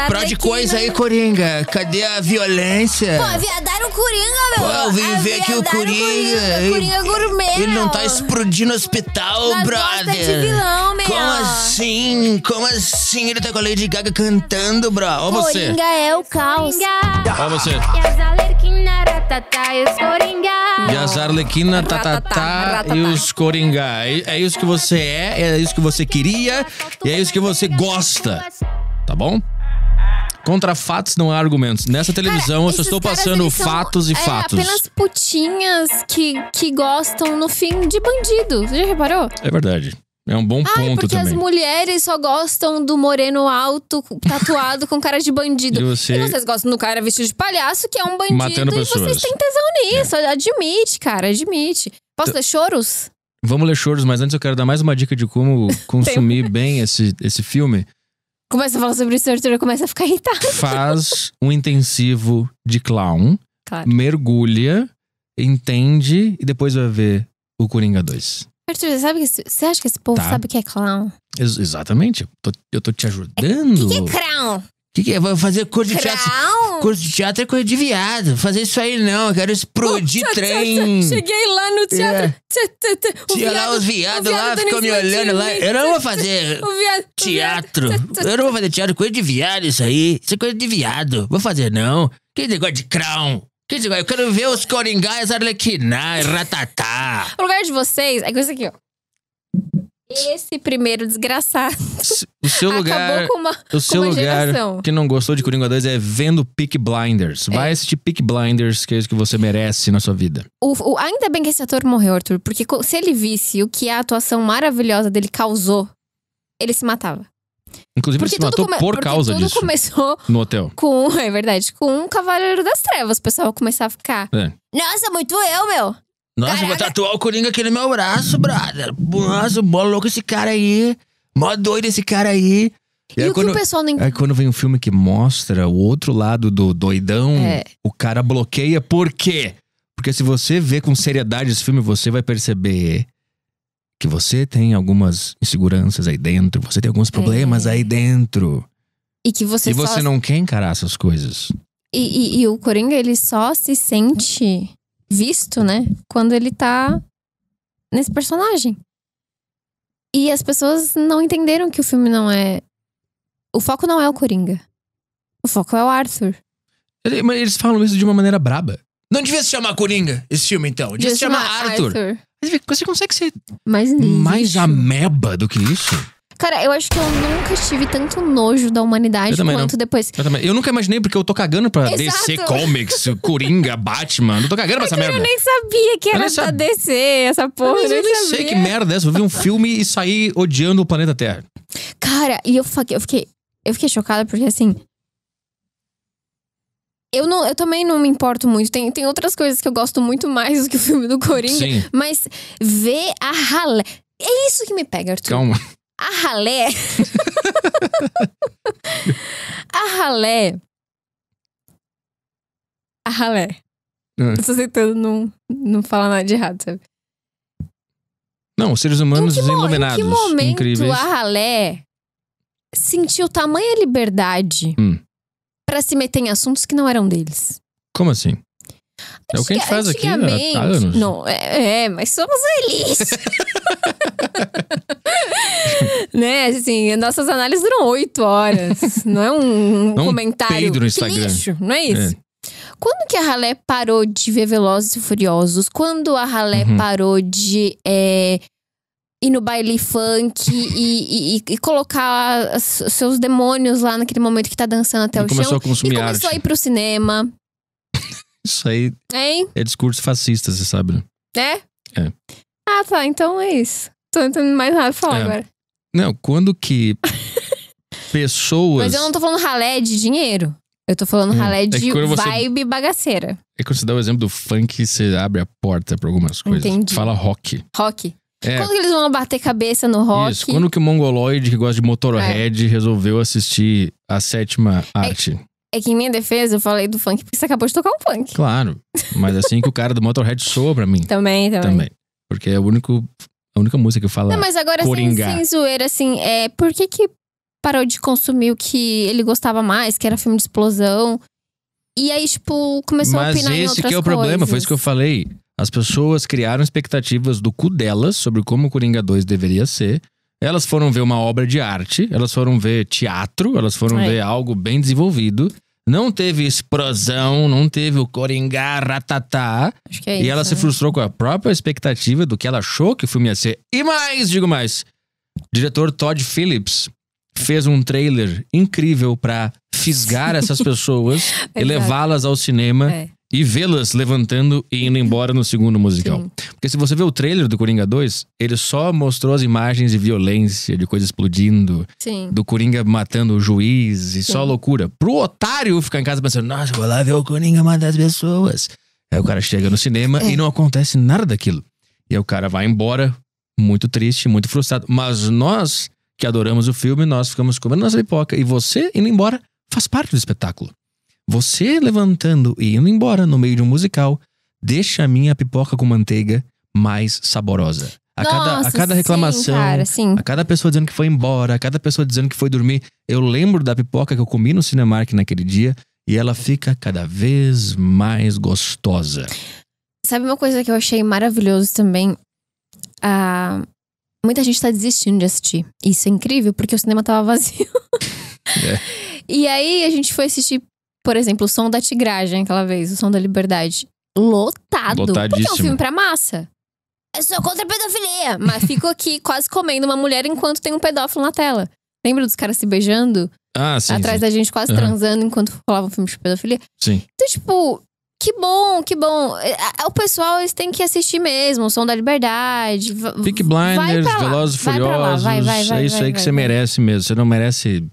Pró de coisa aí, Coringa. Cadê a violência? Pô, aviadaram o Coringa, meu. Pô, eu vim ver aqui o Coringa gourmet. Ele não tá explodindo o hospital, na brother. De vilão, meu. Como assim? Como assim? Ele tá com a Lady Gaga cantando, bro. Ó você. Coringa é o caos. Ó você. E as Arlequina, tatatá e os Coringa. É isso que você é isso que você queria, e é isso que você gosta. Tá bom? Contra fatos não há argumentos. Nessa televisão, cara, eu só estou passando fatos e fatos. Apenas putinhas que gostam, no fim, de bandido. Você já reparou? É verdade. É um bom ponto porque também. Porque as mulheres só gostam do moreno alto, tatuado, com cara de bandido. E vocês gostam do cara vestido de palhaço, que é um bandido. Matando pessoas. Vocês têm tesão nisso. É. Admite, cara, admite. Posso ler choros? Vamos ler choros, mas antes eu quero dar mais uma dica de como consumir bem esse filme. Começa a falar sobre isso, Arthur, começa a ficar irritado. Faz um intensivo de clown. Claro. Mergulha, entende e depois vai ver o Coringa 2. Arthur, você acha que esse povo sabe o que é clown? Exatamente. Eu tô te ajudando. O que é clown? Que é? Vai fazer curso de teatro? Curso de teatro é coisa de viado. Fazer isso aí não, eu quero explodir trem. Cheguei lá no teatro. Tinha lá os viados lá, ficam me olhando lá. Eu não vou fazer teatro. Eu não vou fazer teatro, coisa de viado isso aí. Isso é coisa de viado. Vou fazer não. Que negócio de crown? Que negócio? Eu quero ver os coringais, Arlequina e ratatá. O lugar de vocês é com isso aqui, ó. Esse primeiro desgraçado o seu lugar, com uma, o seu lugar que não gostou de Coringa 2 é vendo Peaky Blinders. Vai assistir Peaky Blinders, que é isso que você merece na sua vida. Ainda bem que esse ator morreu, Arthur. Porque se ele visse o que a atuação maravilhosa dele causou, ele se matava. Inclusive porque ele se matou por causa disso. Começou no hotel. É verdade, com um Cavaleiro das Trevas. O pessoal começar a ficar nossa, muito eu, meu. Nossa, caraca. Vou tatuar o Coringa aqui no meu braço, brother. Nossa, mó louco esse cara aí. Mó doido esse cara aí. E aí, o que o pessoal não... Aí quando vem um filme que mostra o outro lado do doidão, o cara bloqueia. Por quê? Porque se você vê com seriedade esse filme, você vai perceber que você tem algumas inseguranças aí dentro. Você tem alguns problemas aí dentro. E que você você não quer encarar essas coisas. E o Coringa, ele só se sente... visto, né? Quando ele tá nesse personagem. E as pessoas não entenderam que o filme não é... O foco não é o Coringa. O foco é o Arthur. Mas eles falam isso de uma maneira braba. Não devia se chamar Coringa, esse filme, então. Devia se chamar Arthur. Você consegue ser mais ameba do que isso? Cara, eu acho que eu nunca tive tanto nojo da humanidade quanto depois. Eu nunca imaginei, porque eu tô cagando pra DC Comics, Coringa, Batman. Não tô cagando pra essa merda. Eu nem sabia que era da DC, essa porra. Mas eu nem sei que merda é essa. Eu vi um filme e saí odiando o planeta Terra. Cara, e eu fiquei chocada, porque assim... Eu também não me importo muito. Tem outras coisas que eu gosto muito mais do que o filme do Coringa. Sim. Mas ver a ralé... É isso que me pega, Arthur. Calma. A ralé... a ralé... A ralé... Eu tô tentando não falar nada de errado, sabe? Não, seres humanos iluminados. Em que momento incríveis. A ralé sentiu tamanha liberdade pra se meter em assuntos que não eram deles? Como assim? É o que a gente faz aqui há anos. Não, mas somos felizes. Né, assim, nossas análises duram 8 horas. Não é um comentário peido no Instagram. Lixo, não é isso? Quando que a ralé parou de ver Velozes e Furiosos? Quando a ralé parou de ir no baile funk e colocar seus demônios lá naquele momento que tá dançando até o chão? Começou a consumir arte. E começou a ir pro cinema. Isso aí é discurso fascista, você sabe, né? É? Ah, tá, então é isso. Tô entendendo mais nada pra falar agora. Não, quando que pessoas... Mas eu não tô falando ralé de dinheiro. Eu tô falando ralé de vibe bagaceira. É que quando você dá o exemplo do funk, você abre a porta pra algumas coisas. Entendi. Fala rock. Rock. Quando que eles vão bater cabeça no rock? Isso, quando que o mongoloide que gosta de Motorhead resolveu assistir a sétima arte? É que em minha defesa eu falei do funk porque você acabou de tocar um funk. Claro, mas assim que o cara do Motorhead soa pra mim. Também. Porque é a única música que eu falo. Não, mas agora sem zoeira, assim, por que parou de consumir o que ele gostava mais, que era filme de explosão? E aí, tipo, começou a opinar em outras coisas. Mas esse que é o problema, foi isso que eu falei. As pessoas criaram expectativas do cu delas sobre como o Coringa 2 deveria ser. Elas foram ver uma obra de arte, elas foram ver teatro, elas foram ver algo bem desenvolvido. Não teve explosão, não teve o Coringa, ratatá. Acho que é isso, e ela se frustrou com a própria expectativa do que ela achou que o filme ia ser. E mais, digo mais, o diretor Todd Phillips fez um trailer incrível pra fisgar essas pessoas e levá-las ao cinema e vê-las levantando e indo embora no segundo musical. Sim. Porque se você vê o trailer do Coringa 2, ele só mostrou as imagens de violência, de coisa explodindo, do Coringa matando o juiz e só loucura. Pro otário ficar em casa pensando, nossa, vou lá ver o Coringa matar as pessoas. Aí o cara chega no cinema e não acontece nada daquilo. E aí o cara vai embora, muito triste, muito frustrado. Mas nós, que adoramos o filme, nós ficamos comendo nossa pipoca. E você, indo embora, faz parte do espetáculo. Você levantando e indo embora no meio de um musical deixa a minha pipoca com manteiga mais saborosa. a cada reclamação, sim, cara, sim. A cada pessoa dizendo que foi embora, a cada pessoa dizendo que foi dormir. Eu lembro da pipoca que eu comi no Cinemark naquele dia e ela fica cada vez mais gostosa. Sabe uma coisa que eu achei maravilhoso também? Muita gente tá desistindo de assistir. Isso é incrível, porque o cinema tava vazio. É. E aí a gente foi assistir, por exemplo, O Som da Tigragem aquela vez, O Som da Liberdade. Lotado. Porque é um filme pra massa. Eu sou contra a pedofilia, mas fico aqui quase comendo uma mulher enquanto tem um pedófilo na tela. Lembra dos caras se beijando? Ah, sim. Atrás da gente, quase transando enquanto falavam um filme de pedofilia? Sim. Então, tipo, que bom, que bom. O pessoal, eles têm que assistir mesmo. O Som da Liberdade. Peaky Blinders, Velozes e Furiosos. É isso aí que você merece mesmo. Você não merece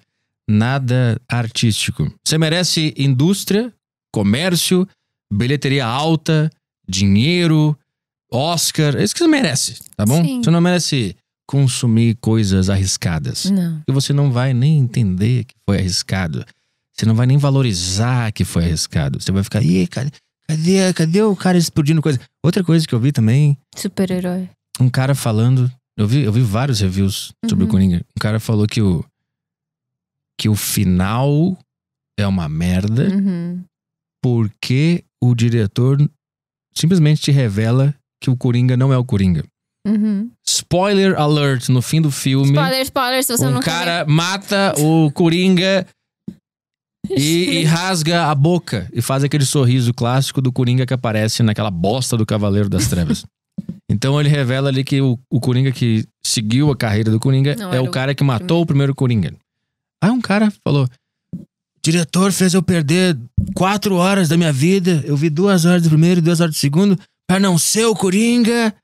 nada artístico. Você merece indústria, comércio, bilheteria alta, dinheiro, Oscar. É isso que você merece, tá bom? Sim. Você não merece consumir coisas arriscadas. Não. E você não vai nem entender que foi arriscado. Você não vai nem valorizar que foi arriscado. Você vai ficar, ih, cadê o cara explodindo coisa? Outra coisa que eu vi também... Super-herói. Um cara falando... Eu vi vários reviews sobre o Coringa. Um cara falou que o final é uma merda porque o diretor simplesmente te revela que o Coringa não é o Coringa. Spoiler alert, no fim do filme... Spoiler, se você não quer... O cara mata o Coringa e rasga a boca. E faz aquele sorriso clássico do Coringa que aparece naquela bosta do Cavaleiro das Trevas. Então ele revela ali que o Coringa que seguiu a carreira do Coringa não, é o cara que matou o primeiro Coringa. Aí um cara falou... Diretor fez eu perder 4 horas da minha vida. Eu vi 2 horas do primeiro e 2 horas do segundo... Pra não ser o Coringa.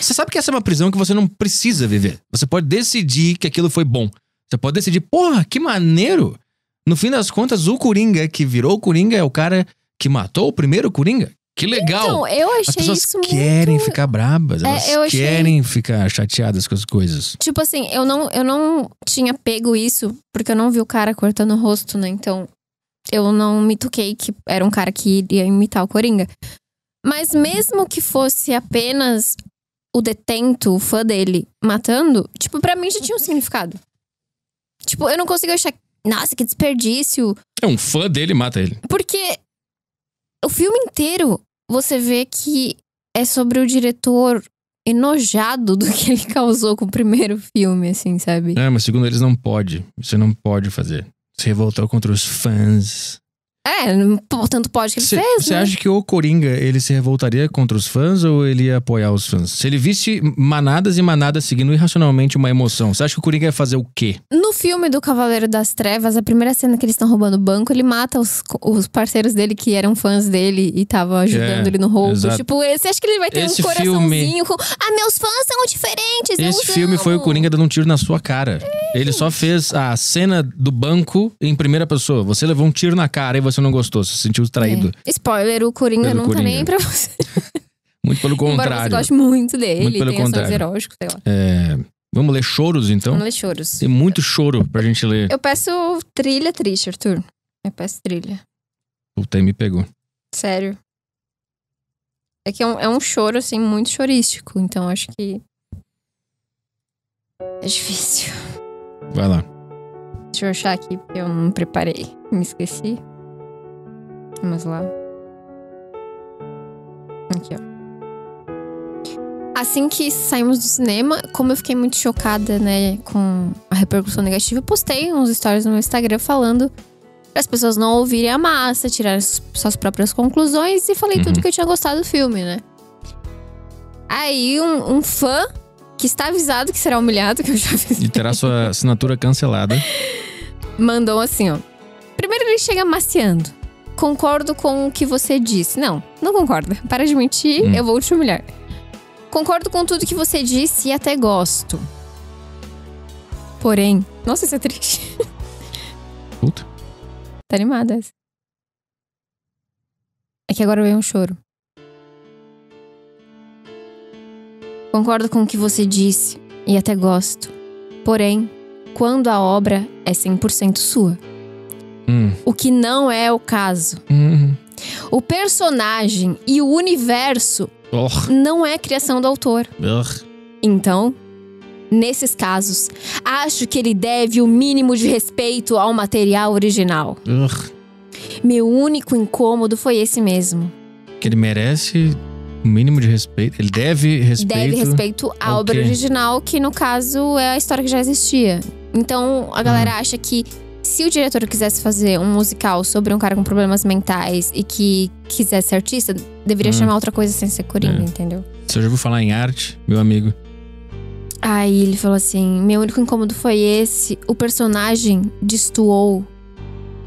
Você sabe que essa é uma prisão que você não precisa viver. Você pode decidir que aquilo foi bom. Você pode decidir, porra, que maneiro. No fim das contas, o Coringa que virou o Coringa é o cara que matou o primeiro Coringa. Que legal. Então, eu achei isso. As pessoas querem ficar brabas. Elas querem ficar chateadas com as coisas. Tipo assim, eu não tinha pego isso porque eu não vi o cara cortando o rosto, né? Então, eu não me toquei que era um cara que ia imitar o Coringa. Mas mesmo que fosse apenas o detento, o fã dele, matando... Tipo, pra mim já tinha um significado. Tipo, eu não consigo achar... Nossa, que desperdício. É, um fã dele mata ele. Porque o filme inteiro, você vê que é sobre o diretor enojado do que ele causou com o primeiro filme, assim, sabe? É, mas segundo eles, não pode. Você não pode fazer. Se revoltou contra os fãs... É, tanto pode que ele fez, Você acha que o Coringa, ele se revoltaria contra os fãs ou ele ia apoiar os fãs? Se ele visse manadas e manadas seguindo irracionalmente uma emoção, você acha que o Coringa ia fazer o quê? No filme do Cavaleiro das Trevas, a primeira cena que eles estão roubando o banco, ele mata os parceiros dele que eram fãs dele e estavam ajudando ele no roubo. Exato. Tipo, você acha que ele vai ter esse um coraçãozinho com... Ah, meus fãs são diferentes, Esse filme amo. Foi o Coringa dando um tiro na sua cara. Ele só fez a cena do banco em primeira pessoa. Você levou um tiro na cara e você não gostou, se sentiu traído. É. Spoiler, o Coringa não tá nem pra você. Muito pelo contrário. Embora você goste muito dele, muito pelo tem contrário. Ações eróticos, sei lá. É... Vamos ler choros, então? Vamos ler choros. Tem muito choro pra gente ler. Eu peço trilha triste, Arthur. Eu peço trilha. Puta, aí me pegou. Sério. É que é um choro, assim, muito chorístico. Então, acho que... É difícil. Vai lá. Deixa eu achar aqui, porque eu não preparei. Me esqueci. Vamos lá. Aqui, ó. Assim que saímos do cinema, como eu fiquei muito chocada, né, com a repercussão negativa, eu postei uns stories no meu Instagram falando para as pessoas não ouvirem a massa, tirarem suas próprias conclusões e falei tudo que eu tinha gostado do filme, né. Aí um fã que está avisado que será humilhado, que eu já avisei. E terá sua assinatura cancelada. Mandou assim, ó. Primeiro ele chega maciando. Concordo com o que você disse. Não concordo. Para de mentir, eu vou te humilhar. Concordo com tudo que você disse e até gosto. Porém... Nossa, isso é triste. Puta. Tá animada essa. É que agora veio um choro. Concordo com o que você disse e até gosto. Porém, quando a obra é 100% sua. O que não é o caso. O personagem e o universo não é criação do autor. Então, nesses casos, acho que ele deve o mínimo de respeito ao material original. Meu único incômodo foi esse mesmo. Que ele merece o mínimo de respeito. Ele deve respeito. Deve respeito à obra original, que no caso é a história que já existia. Então a galera acha que se o diretor quisesse fazer um musical sobre um cara com problemas mentais e que quisesse ser artista, deveria chamar outra coisa sem ser Coringa, entendeu? Você já ouviu falar em arte, meu amigo? Aí ele falou assim: meu único incômodo foi esse. O personagem destoou.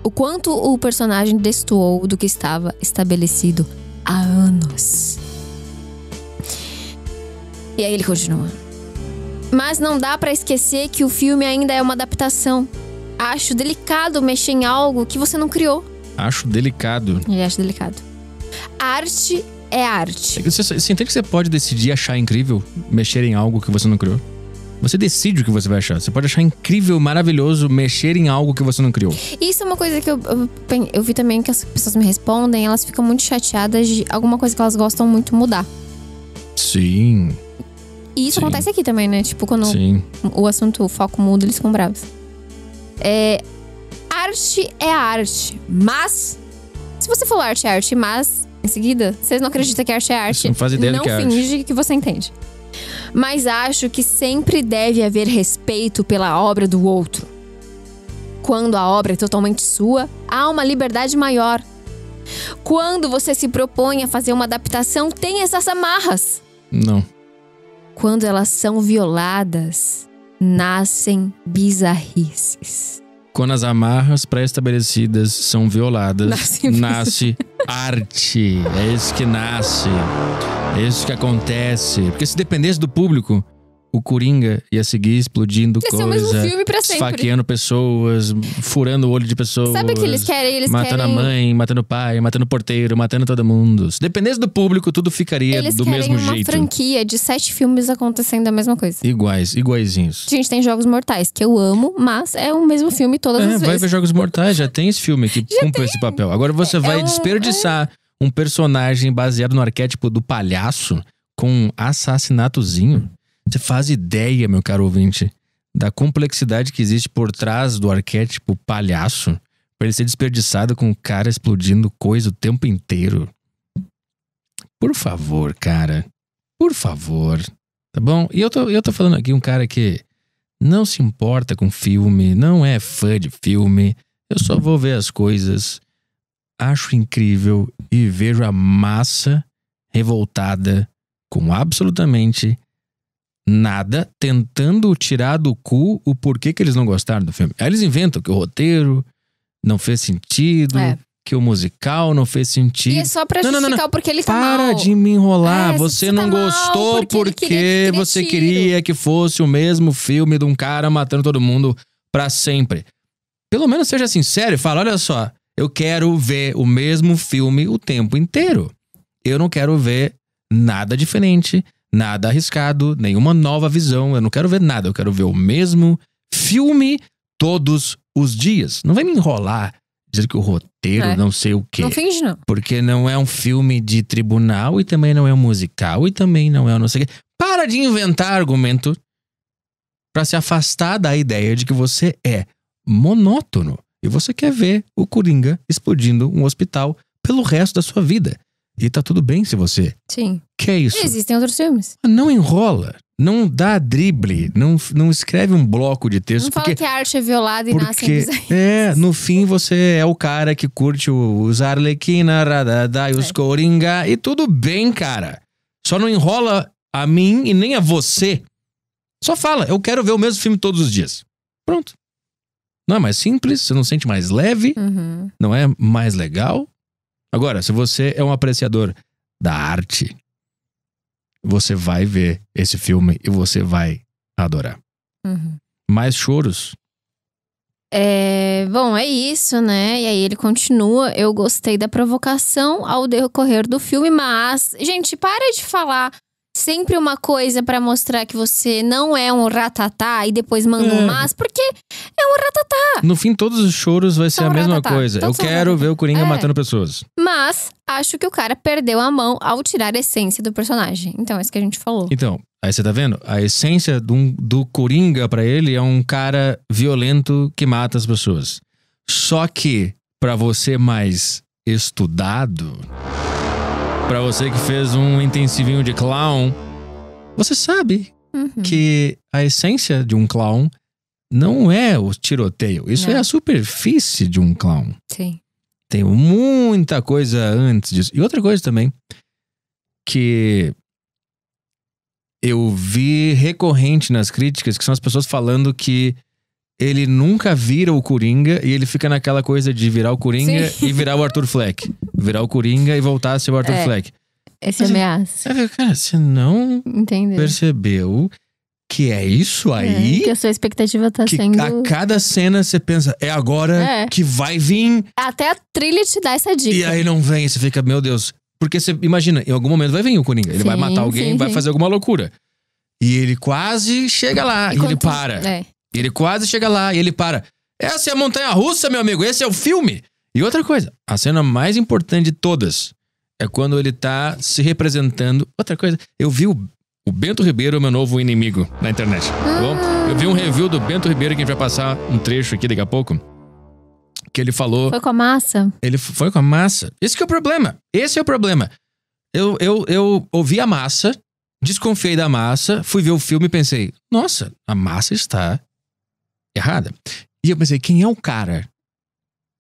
O quanto o personagem destoou do que estava estabelecido há anos. E aí ele continua. Mas não dá pra esquecer que o filme ainda é uma adaptação. Acho delicado mexer em algo que você não criou. Acho delicado. Ele acha delicado. Arte é arte. Você entende que você pode decidir achar incrível mexer em algo que você não criou? Você decide o que você vai achar. Você pode achar incrível, maravilhoso mexer em algo que você não criou. Isso é uma coisa que eu vi também que as pessoas me respondem. Elas ficam muito chateadas de alguma coisa que elas gostam muito mudar. Sim. E isso acontece aqui também, né? Tipo, quando o assunto, o foco muda, eles ficam bravos. Arte é arte, mas... Se você falou arte é arte, mas... Em seguida, vocês não acreditam que arte é arte. Não faz ideia do que é arte. Não finge que você entende. Mas acho que sempre deve haver respeito pela obra do outro. Quando a obra é totalmente sua, há uma liberdade maior. Quando você se propõe a fazer uma adaptação, tem essas amarras. Não. Quando elas são violadas, nascem bizarrices. Quando as amarras pré-estabelecidas são violadas, nasce arte. É isso que nasce. É isso que acontece. Porque se dependesse do público, o Coringa ia seguir explodindo coisas. Ia ser o mesmo filme pra sempre. Esfaqueando pessoas, furando o olho de pessoas. Sabe o que eles querem? Eles matando a mãe, matando o pai, matando o porteiro, matando todo mundo. Se dependesse do público, tudo ficaria do mesmo jeito. Eles querem uma franquia de 7 filmes acontecendo a mesma coisa. Iguais, iguaizinhos. A gente tem Jogos Mortais, que eu amo, mas é o mesmo filme todas as vezes. Vai ver Jogos Mortais, já tem esse filme que cumpre esse papel. Agora você vai desperdiçar um personagem baseado no arquétipo do palhaço com um assassinatozinho. Você faz ideia, meu caro ouvinte, da complexidade que existe por trás do arquétipo palhaço pra ele ser desperdiçado com o cara explodindo coisa o tempo inteiro. Por favor, cara. Por favor. Tá bom? E eu tô falando aqui um cara que não se importa com filme, não é fã de filme. Eu só vou ver as coisas, acho incrível e vejo a massa revoltada com absolutamente... nada, tentando tirar do cu o porquê que eles não gostaram do filme. Aí eles inventam que o roteiro não fez sentido, que o musical não fez sentido. E é só pra justificar o porquê ele tá mal. Para de me enrolar. Você não gostou porque você queria que fosse o mesmo filme de um cara matando todo mundo pra sempre. Pelo menos seja sincero e fala, olha só, eu quero ver o mesmo filme o tempo inteiro. Eu não quero ver nada diferente. Nada arriscado, nenhuma nova visão. Eu não quero ver nada, eu quero ver o mesmo filme todos os dias. Não vai me enrolar dizer que o roteiro não sei o quê. Não finge, não. Porque não é um filme de tribunal e também não é um musical e também não é um não sei o quê. Para de inventar argumento pra se afastar da ideia de que você é monótono e você quer ver o Coringa explodindo um hospital pelo resto da sua vida. E tá tudo bem se você... Sim. Que é isso? E existem outros filmes. Não enrola. Não dá drible. Não escreve um bloco de texto. Não fala que a arte é violada e nasce em design. No fim você é o cara que curte os Arlequina, radadá, e os Coringa. E tudo bem, cara. Só não enrola a mim e nem a você. Só fala, eu quero ver o mesmo filme todos os dias. Pronto. Não é mais simples, você não sente mais leve. Não é mais legal. Agora, se você é um apreciador da arte, você vai ver esse filme e você vai adorar. Mais choros. Bom, é isso, né? E aí ele continua. Eu gostei da provocação ao decorrer do filme, mas... Gente, para de falar sempre uma coisa pra mostrar que você não é um ratatá e depois manda um mas, porque é um ratatá. No fim, todos os choros vai ser a mesma coisa. Eu quero ver o Coringa matando pessoas. Mas acho que o cara perdeu a mão ao tirar a essência do personagem. Então, é isso que a gente falou. Então, Aí você tá vendo? A essência do Coringa pra ele é um cara violento que mata as pessoas. Só que, pra você mais estudado, pra você que fez um intensivinho de clown, você sabe que a essência de um clown não é o tiroteio. Isso não. É a superfície de um clown. Sim. Tem muita coisa antes disso. E outra coisa também, que eu vi recorrente nas críticas, que são as pessoas falando que ele nunca vira o Coringa e ele fica naquela coisa de virar o Coringa e virar o Arthur Fleck. Virar o Coringa e voltar a ser o Arthur Fleck. Esse ameaça. Cara, você não percebeu que é isso aí? Que a sua expectativa tá sendo... A cada cena você pensa, é agora que vai vir... Até a trilha te dá essa dica. E aí não vem, você fica, meu Deus... Porque você imagina, em algum momento vai vir o Coringa. Ele vai matar alguém, vai fazer alguma loucura. E ele quase chega lá. E ele para. Ele quase chega lá e ele para. Essa é a montanha-russa, meu amigo. Esse é o filme. E outra coisa, a cena mais importante de todas é quando ele tá se representando. Outra coisa, eu vi o Bento Ribeiro, meu novo inimigo, na internet. Tá bom? Eu vi um review do Bento Ribeiro, que a gente vai passar um trecho aqui daqui a pouco. Que ele falou... Foi com a massa? Ele foi com a massa. Esse que é o problema. Esse é o problema. Eu ouvi a massa, desconfiei da massa, fui ver o filme e pensei, nossa, a massa está errada. E eu pensei, quem é o cara?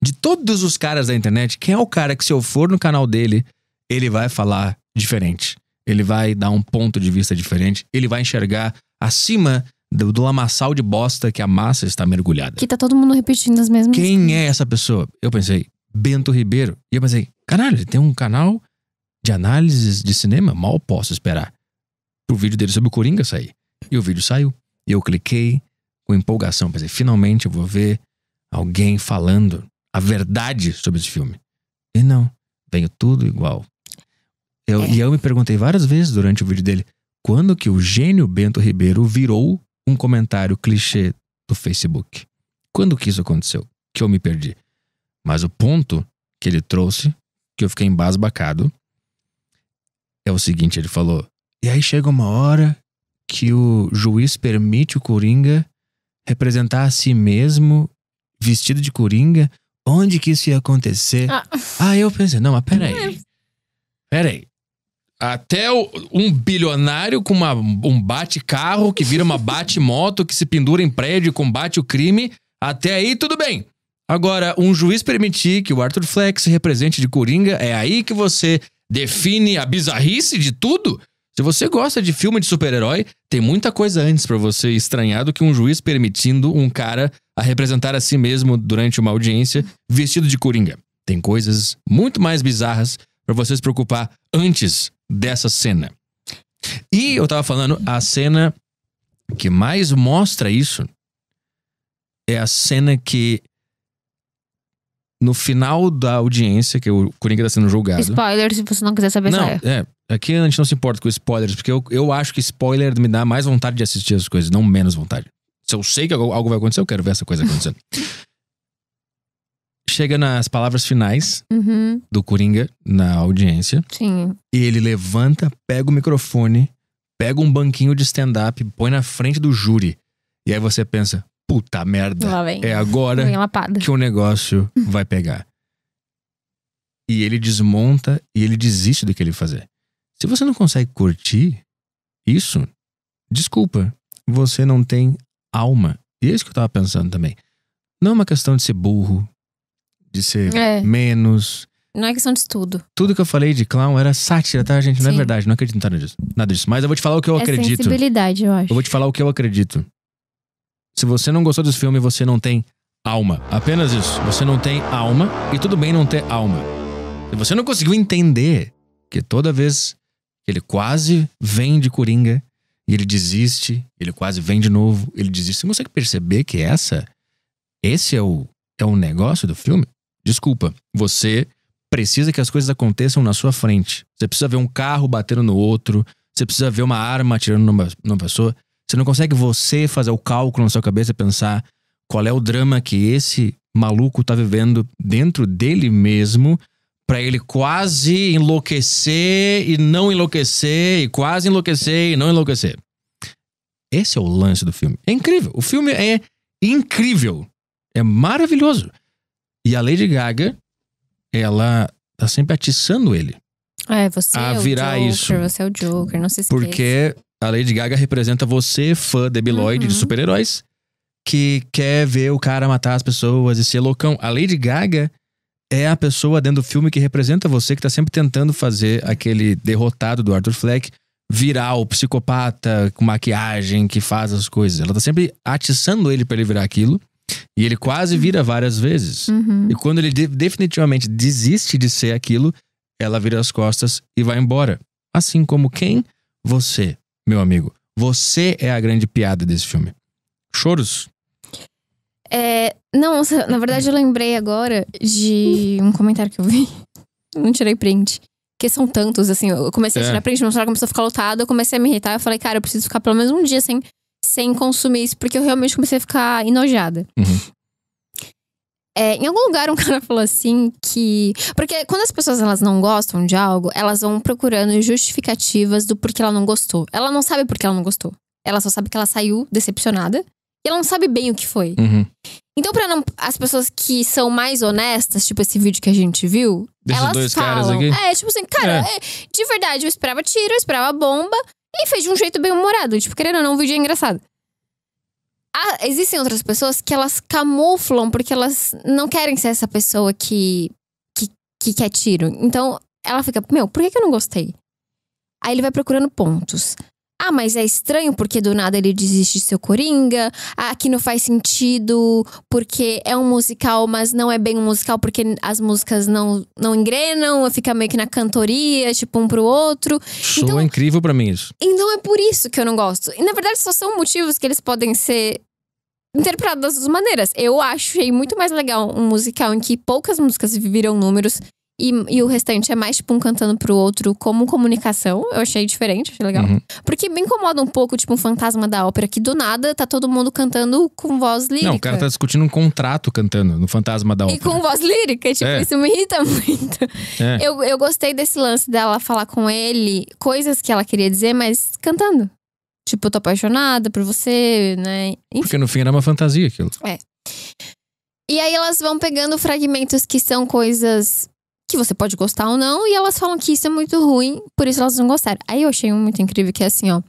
De todos os caras da internet, quem é o cara que, se eu for no canal dele, ele vai falar diferente? Ele vai dar um ponto de vista diferente? Ele vai enxergar acima... Do lamaçal de bosta que a massa está mergulhada. Que tá todo mundo repetindo as mesmas coisas. Quem é essa pessoa? Eu pensei, Bento Ribeiro. E eu pensei, caralho, ele tem um canal de análises de cinema? Mal posso esperar pro vídeo dele sobre o Coringa sair. E o vídeo saiu. E eu cliquei com empolgação. Pensei, finalmente eu vou ver alguém falando a verdade sobre esse filme. E não, veio tudo igual. E eu me perguntei várias vezes durante o vídeo dele, quando que o gênio Bento Ribeiro virou um comentário clichê do Facebook? Quando que isso aconteceu? Que eu me perdi. Mas o ponto que ele trouxe, que eu fiquei embasbacado, é o seguinte, ele falou, e aí chega uma hora que o juiz permite o Coringa representar a si mesmo vestido de Coringa. Onde que isso ia acontecer? Aí eu pensei, não, mas peraí. Até um bilionário com um bate-carro que vira uma bate-moto, que se pendura em prédio e combate o crime. Até aí, tudo bem. Agora, um juiz permitir que o Arthur Fleck se represente de Coringa, é aí que você define a bizarrice de tudo? Se você gosta de filme de super-herói, tem muita coisa antes pra você estranhar do que um juiz permitindo um cara a representar a si mesmo durante uma audiência vestido de Coringa. Tem coisas muito mais bizarras pra você se preocupar antes dessa cena. E eu tava falando, a cena que mais mostra isso é a cena que no final da audiência, que o Coringa tá sendo julgado... Spoiler, se você não quiser saber. Não, aqui a gente não se importa com spoilers, porque eu acho que spoiler me dá mais vontade de assistir as coisas, não menos vontade. Se eu sei que algo vai acontecer, eu quero ver essa coisa acontecendo. Chega nas palavras finais do Coringa na audiência. Sim. E ele levanta, pega o microfone, pega um banquinho de stand-up, põe na frente do júri. E aí você pensa, puta merda, é agora que o negócio vai pegar. E ele desmonta e ele desiste do que ele fazer. Se você não consegue curtir isso, desculpa, você não tem alma. E é isso que eu tava pensando também. Não é uma questão de ser burro, de ser menos. Não é questão de estudo. Tudo que eu falei de clown era sátira, tá, gente? Não é verdade, não acredito nada disso. Mas eu vou te falar o que eu acredito. É sensibilidade, eu acho. Eu vou te falar o que eu acredito. Se você não gostou dos filmes, você não tem alma. Apenas isso. Você não tem alma e tudo bem não ter alma. Se você não conseguiu entender que toda vez que ele quase vem de Coringa e ele desiste, ele quase vem de novo, ele desiste. Você não consegue perceber que esse é o negócio do filme? Desculpa, você precisa que as coisas aconteçam na sua frente. Você precisa ver um carro batendo no outro, você precisa ver uma arma atirando numa pessoa. Você não consegue fazer o cálculo na sua cabeça e pensar qual é o drama que esse maluco tá vivendo dentro dele mesmo pra ele quase enlouquecer e não enlouquecer e quase enlouquecer e não enlouquecer. Esse é o lance do filme. É incrível. O filme é incrível. É maravilhoso. E a Lady Gaga, ela tá sempre atiçando ele. É, você a é virar o Joker, isso. Você é o Joker, não se esqueça. Porque a Lady Gaga representa você, fã de Lloyd, de super-heróis, que quer ver o cara matar as pessoas e ser loucão. A Lady Gaga é a pessoa dentro do filme que representa você, que tá sempre tentando fazer aquele derrotado do Arthur Fleck virar o psicopata com maquiagem que faz as coisas. Ela tá sempre atiçando ele pra ele virar aquilo. E ele quase vira várias vezes. E quando ele definitivamente desiste de ser aquilo, ela vira as costas e vai embora. Assim como quem? Você, meu amigo. Você é a grande piada desse filme. Choros? É, não, na verdade eu lembrei agora de um comentário que eu vi. Não tirei print. Porque são tantos, assim. Eu comecei a tirar print, meu celular começou a ficar lotado. Eu comecei a me irritar. Eu falei, cara, eu preciso ficar pelo menos um dia sem consumir isso. Porque eu realmente comecei a ficar enojada. É, em algum lugar um cara falou assim que... Porque quando as pessoas elas não gostam de algo, elas vão procurando justificativas do porquê ela não gostou. Ela não sabe porquê ela não gostou. Ela só sabe que ela saiu decepcionada. E ela não sabe bem o que foi. Então pra não... As pessoas que são mais honestas, tipo esse vídeo que a gente viu, deixa elas dois falam... Caras aqui. É, tipo assim, cara, de verdade, eu esperava tiro, eu esperava bomba. E fez de um jeito bem humorado. Tipo, querendo ou não, o vídeo é engraçado. Existem outras pessoas que elas camuflam porque elas não querem ser essa pessoa que quer tiro. Então, ela fica, meu, por que eu não gostei? Aí ele vai procurando pontos. Ah, mas é estranho porque do nada ele desiste de ser o Coringa. Ah, aqui não faz sentido porque é um musical, mas não é bem um musical porque as músicas não engrenam. Fica meio que na cantoria, tipo um pro outro. Show, então, é incrível pra mim isso. Então é por isso que eu não gosto. E na verdade só são motivos que eles podem ser interpretados das duas maneiras. Eu achei muito mais legal um musical em que poucas músicas viram números. E o restante é mais tipo um cantando pro outro como comunicação. Eu achei diferente, achei legal. Porque me incomoda um pouco, tipo, um Fantasma da Ópera, que do nada tá todo mundo cantando com voz lírica. Não, o cara tá discutindo um contrato cantando no Fantasma da Ópera. E com voz lírica, tipo, isso me irrita muito. Eu gostei desse lance dela falar com ele coisas que ela queria dizer, mas cantando. Tipo, eu tô apaixonada por você, né? Enfim. Porque no fim era uma fantasia aquilo. E aí elas vão pegando fragmentos que são coisas... que você pode gostar ou não, e elas falam que isso é muito ruim, por isso elas não gostaram. Aí eu achei um muito incrível que é assim, ó.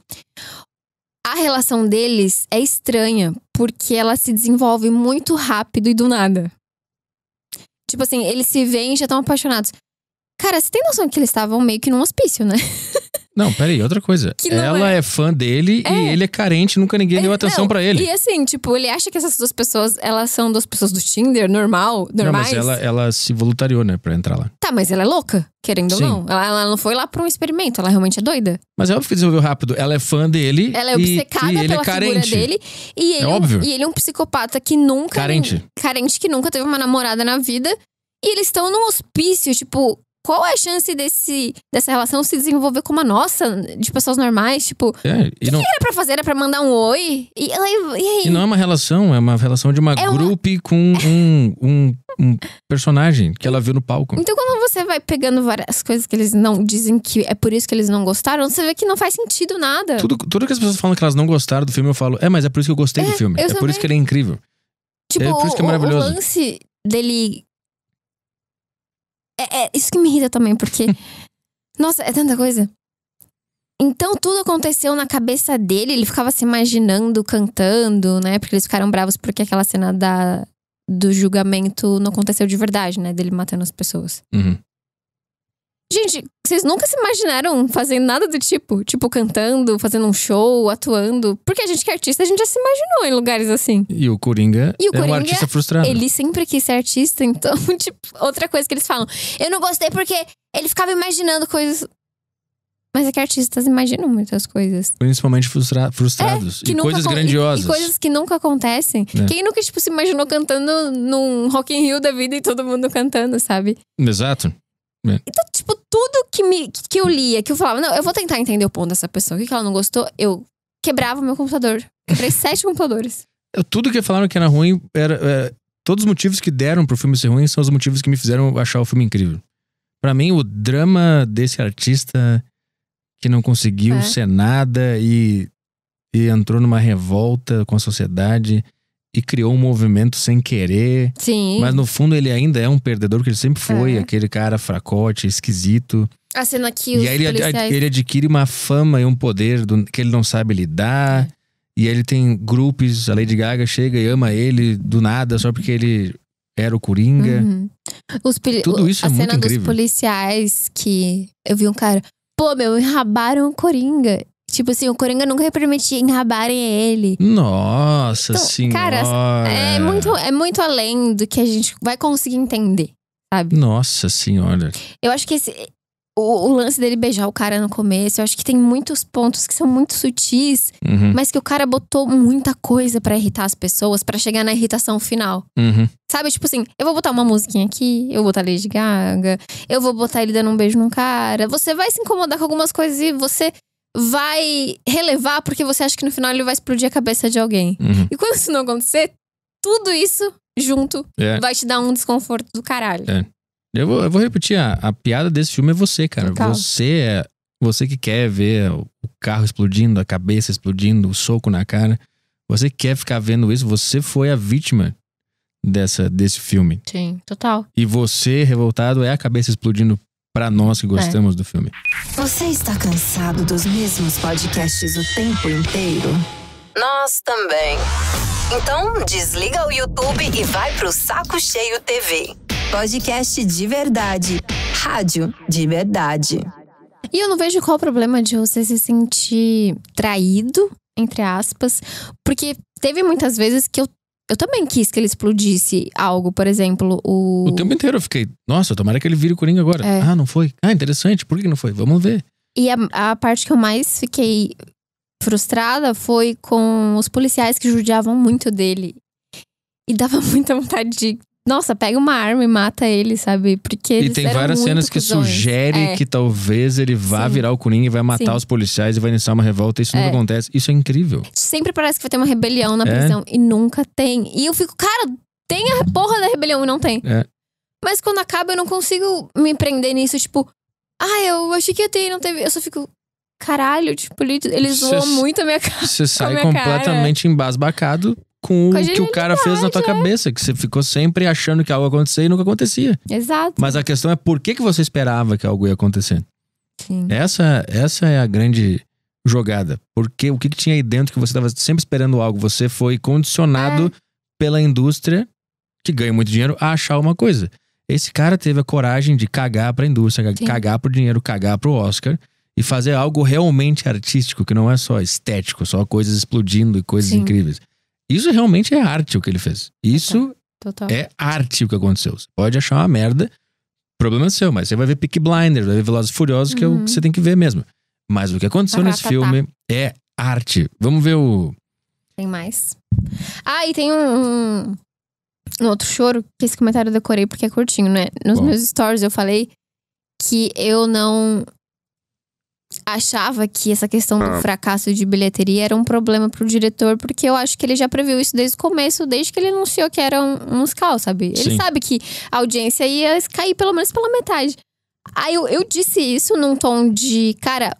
A relação deles é estranha, porque ela se desenvolve muito rápido e do nada. Tipo assim, eles se veem e já estão apaixonados. Cara, você tem noção que eles estavam meio que num hospício, né? Não, peraí, outra coisa. Ela é fã dele e ele é carente, nunca ninguém deu atenção pra ele. E assim, tipo, ele acha que essas duas pessoas, elas são duas pessoas do Tinder, normais. Não, mas ela se voluntariou, né, pra entrar lá. Tá, mas ela é louca, querendo ou não. Ela não foi lá pra um experimento, ela realmente é doida. Mas é óbvio que desenvolveu rápido. Ela é fã dele. Ela é obcecada e pela figura dele. E ele, é óbvio. E ele é um psicopata que nunca... Carente que nunca teve uma namorada na vida. E eles estão num hospício, tipo... Qual é a chance dessa relação se desenvolver como a nossa? De pessoas normais, tipo... O que era pra fazer? Era pra mandar um oi? E não é uma relação, é uma relação de uma group com um personagem que ela viu no palco. Então quando você vai pegando várias coisas que eles não dizem que é por isso que eles não gostaram, você vê que não faz sentido nada. Tudo que as pessoas falam que elas não gostaram do filme, eu falo... mas é por isso que eu gostei do filme. É por isso que ele é incrível. Tipo, por isso que é maravilhoso. O lance dele... É isso que me irrita também, porque... nossa, é tanta coisa. Então, tudo aconteceu na cabeça dele. Ele ficava se imaginando, cantando, né? Porque eles ficaram bravos porque aquela cena do julgamento não aconteceu de verdade, né? Dele matando as pessoas. Gente, vocês nunca se imaginaram fazendo nada do tipo? Tipo, cantando, fazendo um show, atuando. Porque a gente que é artista, a gente já se imaginou em lugares assim. E o Coringa é um artista frustrado. Ele sempre quis ser artista, então, tipo, outra coisa que eles falam. Eu não gostei porque ele ficava imaginando coisas. Mas é que artistas imaginam muitas coisas. Principalmente frustrados. E coisas grandiosas. E coisas que nunca acontecem. Quem nunca, tipo, se imaginou cantando num Rock in Rio da vida e todo mundo cantando, sabe? Exato. Então, tipo, tudo que eu lia, que eu falava, não, eu vou tentar entender o ponto dessa pessoa, o que ela não gostou, eu quebrava o meu computador. Quebrei 7 computadores. Tudo que falaram que era ruim, todos os motivos que deram pro filme ser ruim são os motivos que me fizeram achar o filme incrível. Pra mim, o drama desse artista que não conseguiu ser nada e e entrou numa revolta com a sociedade e criou um movimento sem querer. Sim. Mas no fundo ele ainda é um perdedor, que ele sempre foi, aquele cara fracote, esquisito. A cena que os policiais... ele adquire uma fama e um poder que ele não sabe lidar. É. E ele tem grupos, a Lady Gaga chega e ama ele do nada, só porque ele era o Coringa. Uhum. Tudo isso é muito incrível. A cena dos policiais que eu vi um cara... Pô, meu, enrabaram o Coringa. Tipo assim, o Coringa nunca ia permitir enrabarem ele. Nossa então, senhora! Cara, é muito além do que a gente vai conseguir entender, sabe? Nossa senhora! Eu acho que o lance dele beijar o cara no começo, eu acho que tem muitos pontos que são muito sutis, mas que o cara botou muita coisa pra irritar as pessoas, pra chegar na irritação final. Sabe, tipo assim, eu vou botar uma musiquinha aqui, eu vou botar Lady Gaga, eu vou botar ele dando um beijo num cara. Você vai se incomodar com algumas coisas e você vai relevar porque você acha que no final ele vai explodir a cabeça de alguém. E quando isso não acontecer, tudo isso junto vai te dar um desconforto do caralho. Eu vou repetir, a piada desse filme é você, cara. Você que quer ver o carro explodindo, a cabeça explodindo, o soco na cara. Você quer ficar vendo isso, você foi a vítima desse filme. Sim, total. E você, revoltado, é a cabeça explodindo pra nós que gostamos do filme. Você está cansado dos mesmos podcasts o tempo inteiro? Nós também. Então desliga o YouTube e vai pro Saco Cheio TV. Podcast de verdade. Rádio de verdade. E eu não vejo qual o problema de você se sentir traído, entre aspas. Porque teve muitas vezes que eu também quis que ele explodisse algo, por exemplo, o tempo inteiro eu fiquei, nossa, tomara que ele vire o Coringa agora. Ah, não foi? Ah, interessante, por que não foi? Vamos ver. E a parte que eu mais fiquei frustrada foi com os policiais que judiavam muito dele. E dava muita vontade de, nossa, pega uma arma e mata ele, sabe? Porque eles eram muito cuzões. E tem várias cenas que sugerem que talvez ele vá virar o Coringa e vai matar os policiais e vai iniciar uma revolta. Isso nunca acontece. Isso é incrível. Sempre parece que vai ter uma rebelião na prisão e nunca tem. E eu fico, cara, tem a porra da rebelião e não tem. Mas quando acaba eu não consigo me prender nisso. Tipo, ah, eu achei que ia ter e não teve. Eu só fico, caralho, tipo, eles zoam muito a minha cara. Você sai completamente embasbacado com o que o cara fez na tua cabeça, que você ficou sempre achando que algo acontecia e nunca acontecia. Exato. Mas a questão é por que você esperava que algo ia acontecer. Sim. Essa é a grande jogada. Porque o que tinha aí dentro que você estava sempre esperando algo? Você foi condicionado pela indústria, que ganha muito dinheiro, a achar uma coisa. Esse cara teve a coragem de cagar pra indústria, cagar pro dinheiro, cagar pro Oscar e fazer algo realmente artístico, que não é só estético, só coisas explodindo e coisas incríveis. Isso realmente é arte o que ele fez. Isso é arte o que aconteceu. Você pode achar uma merda, problema seu, mas você vai ver Peaky Blinders, vai ver Velozes e Furiosos, que é o que você tem que ver mesmo. Mas o que aconteceu nesse filme é arte. Vamos ver o... Tem mais. Ah, e tem um outro choro, que esse comentário eu decorei porque é curtinho, né? Nos meus stories eu falei que eu não achava que essa questão do fracasso de bilheteria era um problema pro diretor, porque eu acho que ele já previu isso desde o começo, desde que ele anunciou que era um musical, sabe? Ele sabe que a audiência ia cair pelo menos pela metade. Aí eu disse isso num tom de, cara,